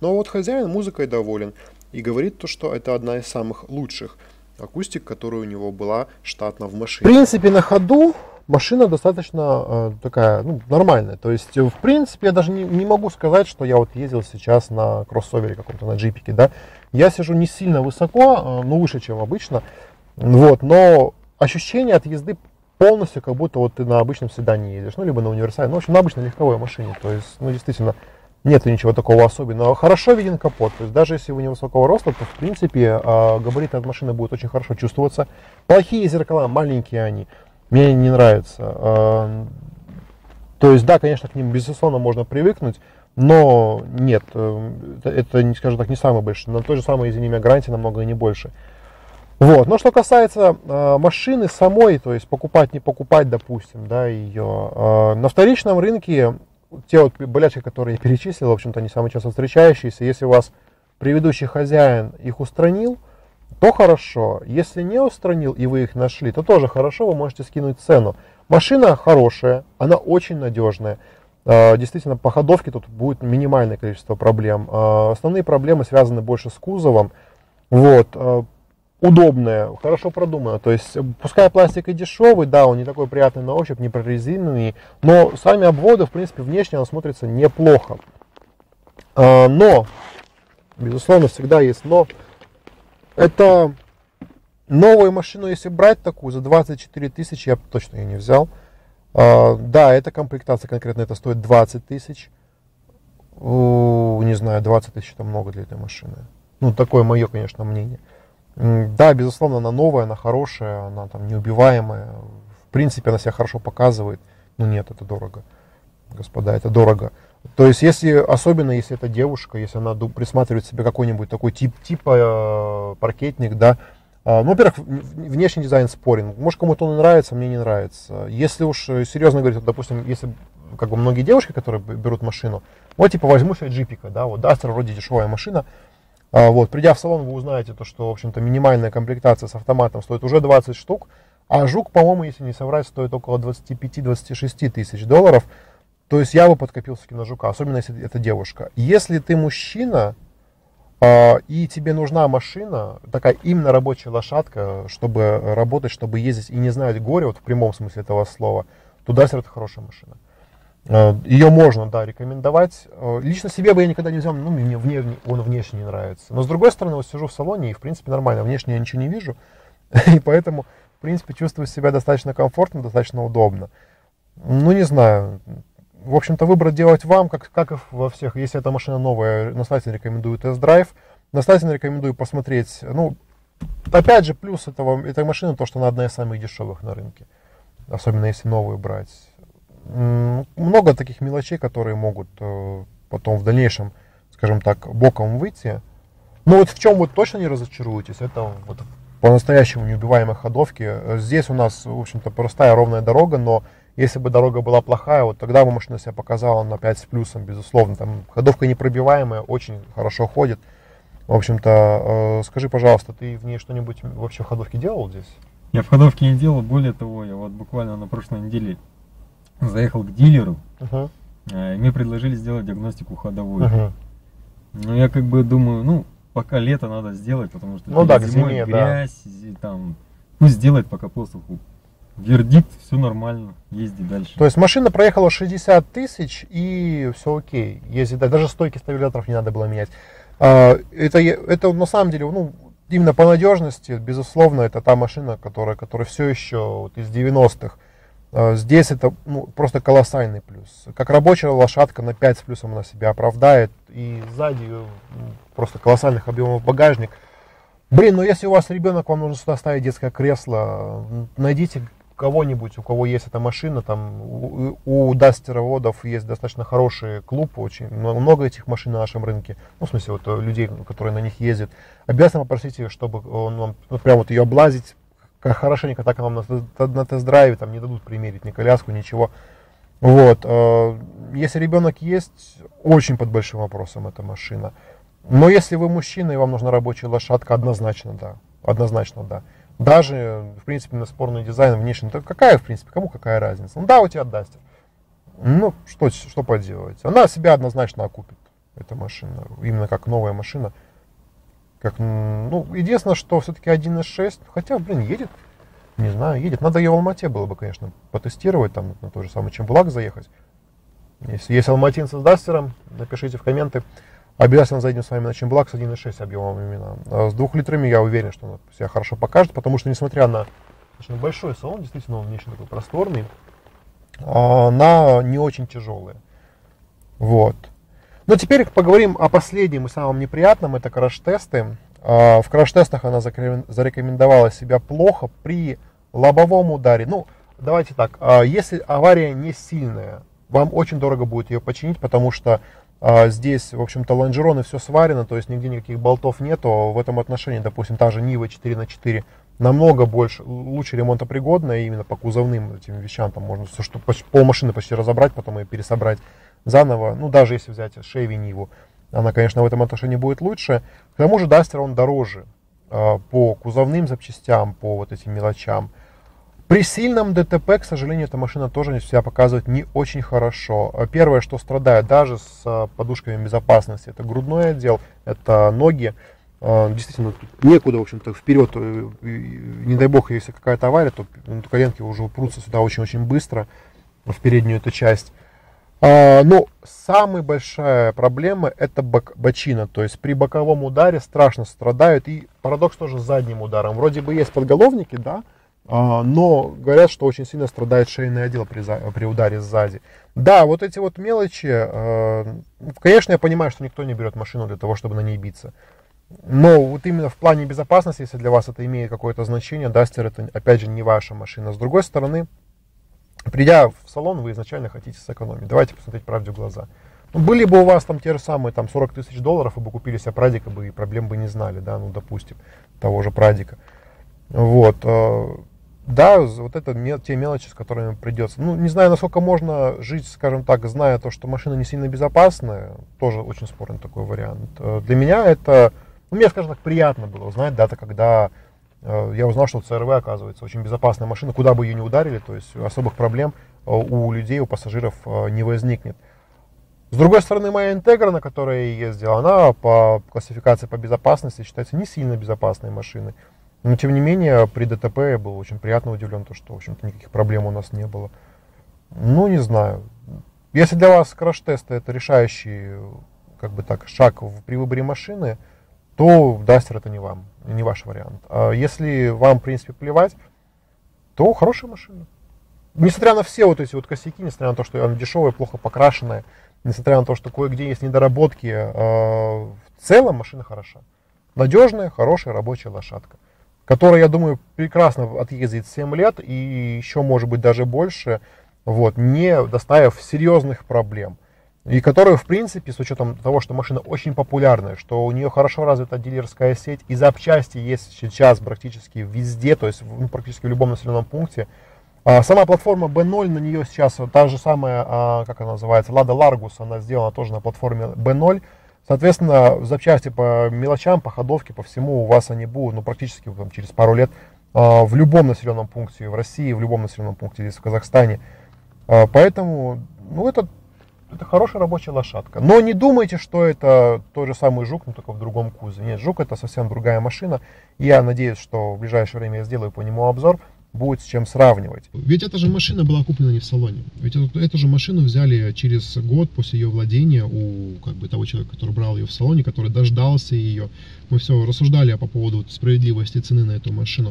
Но вот хозяин музыкой доволен и говорит то, что это одна из самых лучших акустик, которая у него была штатно в машине. В принципе, на ходу машина достаточно э, такая, ну, нормальная. То есть, в принципе, я даже не, не могу сказать, что я вот ездил сейчас на кроссовере каком-то, на джипике, да. Я сижу не сильно высоко, э, ну, выше, чем обычно, вот, но ощущение от езды полностью, как будто вот ты на обычном седане едешь, ну, либо на универсале, ну, в общем, на обычной легковой машине. То есть, ну, действительно, нет ничего такого особенного. Хорошо виден капот, то есть даже если вы невысокого роста, то, в принципе, э, габариты от машины будут очень хорошо чувствоваться. Плохие зеркала, маленькие они. Мне не нравится. То есть, да, конечно, к ним, безусловно, можно привыкнуть, но нет, это, скажем так, не самое большое. На той же самой, извини меня, гарантии намного не больше. Вот. Но что касается машины самой, то есть покупать, не покупать, допустим, да, ее, на вторичном рынке те вот болячки, которые я перечислил, в общем-то, они самые часто встречающиеся. Если у вас предыдущий хозяин их устранил, то хорошо. Если не устранил и вы их нашли, то тоже хорошо, вы можете скинуть цену. Машина хорошая, она очень надежная. Действительно, по ходовке тут будет минимальное количество проблем. Основные проблемы связаны больше с кузовом. Вот. Удобная, хорошо продумана. То есть, пускай пластик и дешевый, да, он не такой приятный на ощупь, не прорезиненный, но сами обводы, в принципе, внешне он смотрится неплохо. Но, безусловно, всегда есть но. Это новую машину, если брать такую, за двадцать четыре тысячи я бы точно ее не взял. А, да, эта комплектация конкретно это стоит двадцать тысяч. Не знаю, двадцать тысяч это много для этой машины. Ну, такое мое, конечно, мнение. Да, безусловно, она новая, она хорошая, она там неубиваемая. В принципе, она себя хорошо показывает. Но нет, это дорого. Господа, это дорого. То есть, если, особенно если это девушка, если она присматривает себе какой-нибудь такой тип, типа э, паркетник, да. Э, ну, во-первых, внешний дизайн спорен. Может, кому-то он нравится, мне не нравится. Если уж серьезно говорить, вот, допустим, если как бы многие девушки, которые берут машину, вот типа возьму себе джипика, да, вот Duster вроде дешевая машина. Э, вот, придя в салон, вы узнаете то, что, в общем-то, минимальная комплектация с автоматом стоит уже двадцать штук, а жук, по-моему, если не соврать, стоит около двадцати пяти — двадцати шести тысяч долларов. То есть я бы подкопил все-таки на жука, особенно если это девушка. Если ты мужчина, э, и тебе нужна машина, такая именно рабочая лошадка, чтобы работать, чтобы ездить и не знать горе, вот в прямом смысле этого слова, то Duster это хорошая машина. Э, ее можно, да, рекомендовать. Э, лично себе бы я никогда не взял, ну, мне вне, он внешне не нравится. Но с другой стороны, вот сижу в салоне и в принципе нормально, внешне я ничего не вижу. И поэтому, в принципе, чувствую себя достаточно комфортно, достаточно удобно. Ну, не знаю. В общем-то, выбор делать вам, как, как и во всех. Если эта машина новая, настоятельно рекомендую тест-драйв. Настоятельно рекомендую посмотреть. Ну, опять же, плюс этого, этой машины то, что она одна из самых дешевых на рынке. Особенно если новую брать. Много таких мелочей, которые могут потом в дальнейшем, скажем так, боком выйти. Но вот в чем вы точно не разочаруетесь, это вот по-настоящему неубиваемой ходовке. Здесь у нас, в общем-то, простая ровная дорога, но если бы дорога была плохая, вот тогда бы машина себя показала на пять с плюсом, безусловно. Там ходовка непробиваемая, очень хорошо ходит. В общем-то, э, скажи, пожалуйста, ты в ней что-нибудь вообще в ходовке делал здесь? Я в ходовке не делал, более того, я вот буквально на прошлой неделе заехал к дилеру, uh-huh. э, и мне предложили сделать диагностику ходовую. Uh-huh. Но я как бы думаю, ну, пока лето надо сделать, потому что ну, да, зимой зиме, грязь, да. Там, пусть сделает пока посуху. Вердикт, все нормально, езди дальше. То есть машина проехала шестьдесят тысяч и все окей. Езди, да, даже стойки стабилизаторов не надо было менять. Это, это на самом деле, ну, именно по надежности, безусловно, это та машина, которая, которая все еще вот, из девяностых. Здесь это ну, просто колоссальный плюс. Как рабочая лошадка на пять с плюсом она себя оправдает. И сзади просто колоссальных объемов багажник. Блин, ну если у вас ребенок, вам нужно сюда ставить детское кресло, найдите кого-нибудь, у кого есть эта машина, там у, у дастероводов есть достаточно хороший клуб, очень много этих машин на нашем рынке, ну в смысле вот людей, которые на них ездят, обязательно попросите, чтобы он вам ну, прям вот ее облазить, как хорошенько, так вам на, на тест-драйве там не дадут примерить ни коляску, ничего. Вот, если ребенок есть, очень под большим вопросом эта машина. Но если вы мужчина и вам нужна рабочая лошадка, однозначно да, однозначно да. Даже, в принципе, на спорный дизайн внешний, то какая, в принципе, кому какая разница? Ну да, у тебя Duster. Ну, что, что поделать? Она себя однозначно окупит, эта машина, именно как новая машина. Как, ну, единственное, что все-таки один и шесть, хотя, блин, едет, не знаю, едет. Надо ее в Алмате было бы, конечно, потестировать, там, на то же самое, чем Чембулак заехать. Если есть алматинцы с Дастером, напишите в комменты. Обязательно зайдем с вами на Чембулак с один и шесть объемом именно. С двухлитрами я уверен, что он себя хорошо покажет, потому что, несмотря на большой салон, действительно он внешне такой просторный, она не очень тяжелая. Вот. Но теперь поговорим о последнем и самом неприятном, это краш-тесты. В краш-тестах она зарекомендовала себя плохо при лобовом ударе. Ну, давайте так, если авария не сильная, вам очень дорого будет ее починить, потому что здесь, в общем-то, лонжероны все сварено, то есть нигде никаких болтов нету. В этом отношении, допустим, та же Нива четыре на четыре намного больше, лучше ремонтопригодная, именно по кузовным этим вещам. Там можно все, что пол машины почти разобрать, потом ее пересобрать заново. Ну, даже если взять Chevy Ниву, она, конечно, в этом отношении будет лучше. К тому же Duster, он дороже по кузовным запчастям, по вот этим мелочам. При сильном ДТП, к сожалению, эта машина тоже себя показывает не очень хорошо. Первое, что страдает даже с подушками безопасности, это грудной отдел, это ноги. Действительно, некуда, в общем-то, вперед, не дай бог, если какая-то авария, то коленки уже упрутся сюда очень-очень быстро, в переднюю эту часть. Но самая большая проблема это бочина, то есть при боковом ударе страшно страдают, и парадокс тоже с задним ударом. Вроде бы есть подголовники, да, но говорят, что очень сильно страдает шейный отдел при, при ударе сзади. Да, вот эти вот мелочи, конечно, я понимаю, что никто не берет машину для того, чтобы на ней биться. Но вот именно в плане безопасности, если для вас это имеет какое-то значение, Duster это, опять же, не ваша машина. С другой стороны, придя в салон, вы изначально хотите сэкономить. Давайте посмотреть правде в глаза. Ну, были бы у вас там те же самые там, сорок тысяч долларов, и бы купили себе Прадика, бы и проблем бы не знали, да, ну, допустим, того же Прадика. Вот, да, вот это те мелочи, с которыми придется. Ну, не знаю, насколько можно жить, скажем так, зная то, что машина не сильно безопасная, тоже очень спорный такой вариант. Для меня это... Ну, мне, скажем так, приятно было узнать, да, когда э, я узнал, что си эр ви, оказывается, очень безопасная машина, куда бы ее не ударили, то есть особых проблем э, у людей, у пассажиров э, не возникнет. С другой стороны, моя Integra, на которой я ездил, она по классификации по безопасности считается не сильно безопасной машиной. Но, тем не менее, при ДТП я был очень приятно удивлен, то, что, в общем-то, никаких проблем у нас не было. Ну, не знаю. Если для вас краш-тесты – это решающий, как бы так, шаг в, при выборе машины, то Duster это не вам, не ваш вариант. А если вам, в принципе, плевать, то хорошая машина. Несмотря на все вот эти вот косяки, несмотря на то, что она дешевая, плохо покрашенная, несмотря на то, что кое-где есть недоработки, а в целом машина хороша. Надежная, хорошая рабочая лошадка, которая, я думаю, прекрасно отъездит семь лет и еще, может быть, даже больше, вот, не доставив серьезных проблем. И которую, в принципе, с учетом того, что машина очень популярная, что у нее хорошо развита дилерская сеть, и запчасти есть сейчас практически везде, то есть ну, практически в любом населенном пункте. А, сама платформа би ноль на нее сейчас, та же самая, а, как она называется, Lada Largus, она сделана тоже на платформе би ноль. Соответственно, запчасти по мелочам, по ходовке, по всему у вас они будут, ну, практически там, через пару лет а, в любом населенном пункте, в России, в любом населенном пункте, здесь в Казахстане. А, поэтому, ну, это... Это хорошая рабочая лошадка. Но не думайте, что это тот же самый Жук, но только в другом кузове. Нет, Жук это совсем другая машина. Я надеюсь, что в ближайшее время я сделаю по нему обзор. Будет с чем сравнивать. Ведь эта же машина была куплена не в салоне. Ведь эту, эту же машину взяли через год после ее владения у как бы, того человека, который брал ее в салоне, который дождался ее. Мы все рассуждали по поводу справедливости цены на эту машину.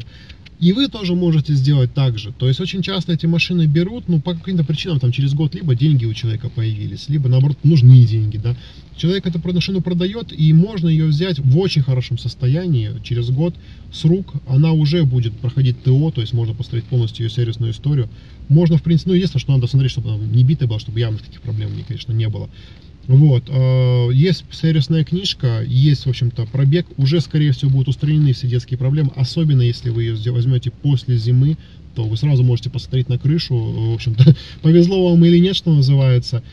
И вы тоже можете сделать так же. То есть очень часто эти машины берут, ну, по каким-то причинам, там, через год либо деньги у человека появились, либо, наоборот, нужны деньги, да. Человек эту машину продает, и можно ее взять в очень хорошем состоянии через год с рук. Она уже будет проходить ТО, то есть можно посмотреть полностью ее сервисную историю. Можно, в принципе, ну, единственное, что надо смотреть, чтобы она не битая была, чтобы явных таких проблем, конечно, не было. Вот, есть сервисная книжка, есть, в общем-то, пробег, уже, скорее всего, будут устранены все детские проблемы, особенно если вы ее возьмете после зимы, то вы сразу можете посмотреть на крышу, в общем-то, повезло вам или нет, что называется,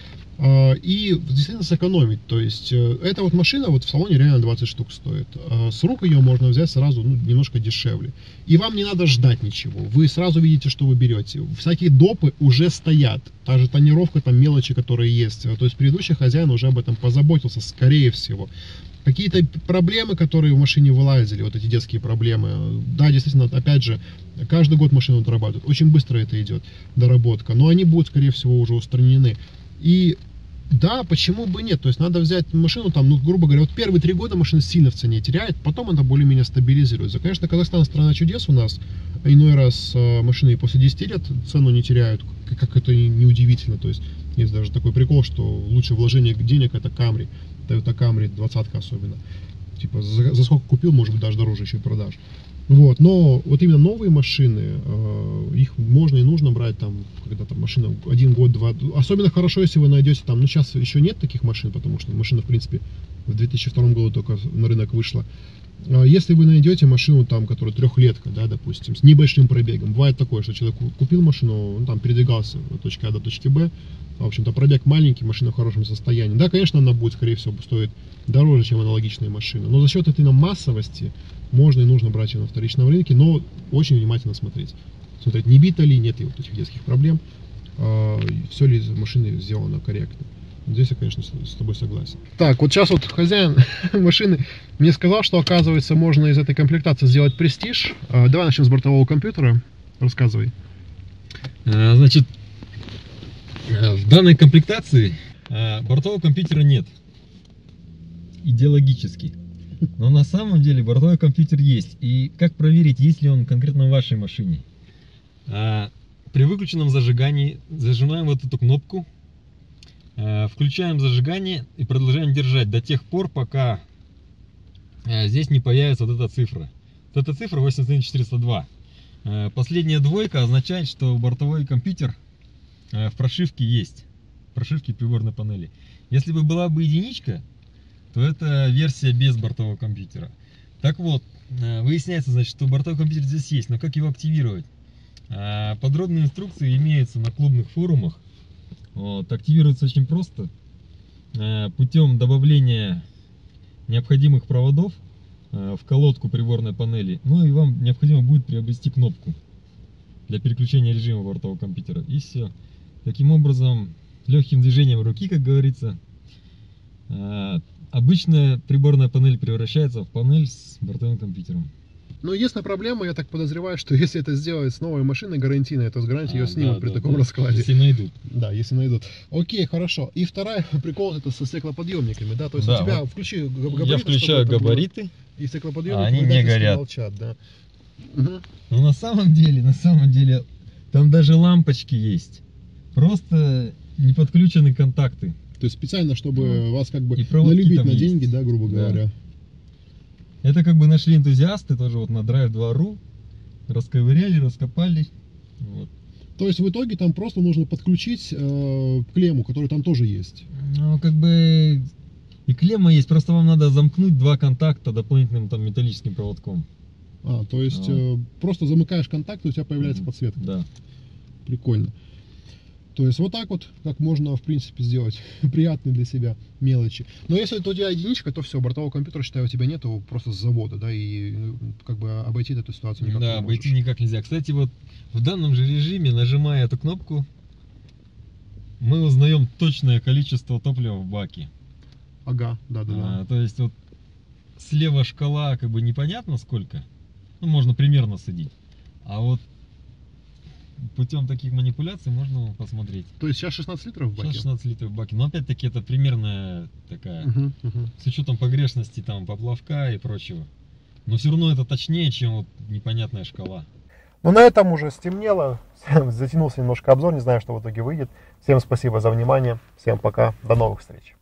и действительно сэкономить, то есть, эта вот машина вот в салоне реально двадцать штук стоит, с рук ее можно взять сразу, ну, немножко дешевле, и вам не надо ждать ничего, вы сразу видите, что вы берете, всякие допы уже стоят, та же тонировка, там мелочи, которые есть, то есть, предыдущий хозяин уже об этом позаботился, скорее всего. Какие-то проблемы, которые в машине вылазили, вот эти детские проблемы, да, действительно, опять же, каждый год машину дорабатывают, очень быстро это идет, доработка, но они будут, скорее всего, уже устранены, и да, почему бы нет, то есть надо взять машину, там, ну, грубо говоря, вот первые три года машина сильно в цене теряет, потом она более-менее стабилизируется. Конечно, Казахстан страна чудес у нас, иной раз машины после десяти лет цену не теряют, как это неудивительно, то есть есть даже такой прикол, что лучшее вложение денег это Камри, Toyota Camry двадцатка особенно, типа за, за сколько купил, может быть, даже дороже еще и продаж. Вот, но вот именно новые машины, э, их можно и нужно брать, там, когда там машина один год, два, особенно хорошо, если вы найдете там, ну, сейчас еще нет таких машин, потому что машина, в принципе, в две тысячи втором году только на рынок вышла. Если вы найдете машину, там, которая трехлетка, да, допустим, с небольшим пробегом, бывает такое, что человек купил машину, ну, там, передвигался от точки А до точки Б, в общем-то, пробег маленький, машина в хорошем состоянии. Да, конечно, она будет, скорее всего, стоить дороже, чем аналогичные машины, но за счет этой массовости можно и нужно брать ее на вторичном рынке, но очень внимательно смотреть. Смотреть, не бита ли, нет ли вот этих детских проблем, все ли машины сделано корректно. Здесь я, конечно, с тобой согласен. Так, вот сейчас вот хозяин машины мне сказал, что, оказывается, можно из этой комплектации сделать престиж. Давай начнем с бортового компьютера. Рассказывай. Значит, в данной комплектации бортового компьютера нет. Идеологически. Но на самом деле бортовой компьютер есть. И как проверить, есть ли он конкретно в вашей машине? При выключенном зажигании зажимаем вот эту кнопку, включаем зажигание и продолжаем держать до тех пор, пока здесь не появится вот эта цифра. Вот эта цифра восемьдесят один четыреста два. Последняя двойка означает, что бортовой компьютер в прошивке есть, в прошивке приборной панели. Если бы была бы единичка, то это версия без бортового компьютера. Так вот, выясняется, значит, что бортовой компьютер здесь есть, но как его активировать? Подробные инструкции имеются на клубных форумах. Вот, активируется очень просто, путем добавления необходимых проводов в колодку приборной панели. Ну и вам необходимо будет приобрести кнопку для переключения режима бортового компьютера. И все. Таким образом, легким движением руки, как говорится, обычная приборная панель превращается в панель с бортовым компьютером. Но единственная проблема, я так подозреваю, что если это сделать с новой машиной гарантийной, то с гарантией а, ее снимут да, при да, таком да, раскладе. Если найдут. Да, если найдут. Окей, хорошо. И вторая прикол — это со стеклоподъемниками, да? То есть да, у тебя вот включи габариты. Я включаю габариты. И стеклоподъемники, а они не горят. Молчат, да. Угу. Но на самом деле, на самом деле, там даже лампочки есть. Просто не подключены контакты. То есть специально, чтобы ну, вас как бы налюбить на деньги, есть. Да, грубо говоря. Да. Это как бы нашли энтузиасты тоже вот на драйв два точка ру, расковыряли, раскопали. Вот. То есть в итоге там просто нужно подключить э, клемму, которая там тоже есть. Ну как бы и клемма есть, просто вам надо замкнуть два контакта дополнительным там металлическим проводком. А, то есть а. Э, просто замыкаешь контакт, и у тебя появляется mm-hmm. подсветка. Да. Прикольно. То есть вот так вот, как можно, в принципе, сделать приятные для себя мелочи. Но если это у тебя единичка, то все, бортового компьютера, считаю, у тебя нету просто с завода, да, и как бы обойти эту ситуацию никак да, не обойти можешь. Никак нельзя. Кстати, вот в данном же режиме, нажимая эту кнопку, мы узнаем точное количество топлива в баке. Ага, да-да-да. А, то есть вот слева шкала как бы непонятно сколько, ну, можно примерно судить, а вот путем таких манипуляций можно посмотреть. То есть сейчас шестнадцать литров в баке? Сейчас шестнадцать литров в баке. Но опять-таки это примерно такая, угу, угу. с учетом погрешности, там, поплавка и прочего. Но все равно это точнее, чем вот непонятная шкала. Ну на этом уже стемнело. Затянулся немножко обзор, не знаю, что в итоге выйдет. Всем спасибо за внимание. Всем пока. До новых встреч.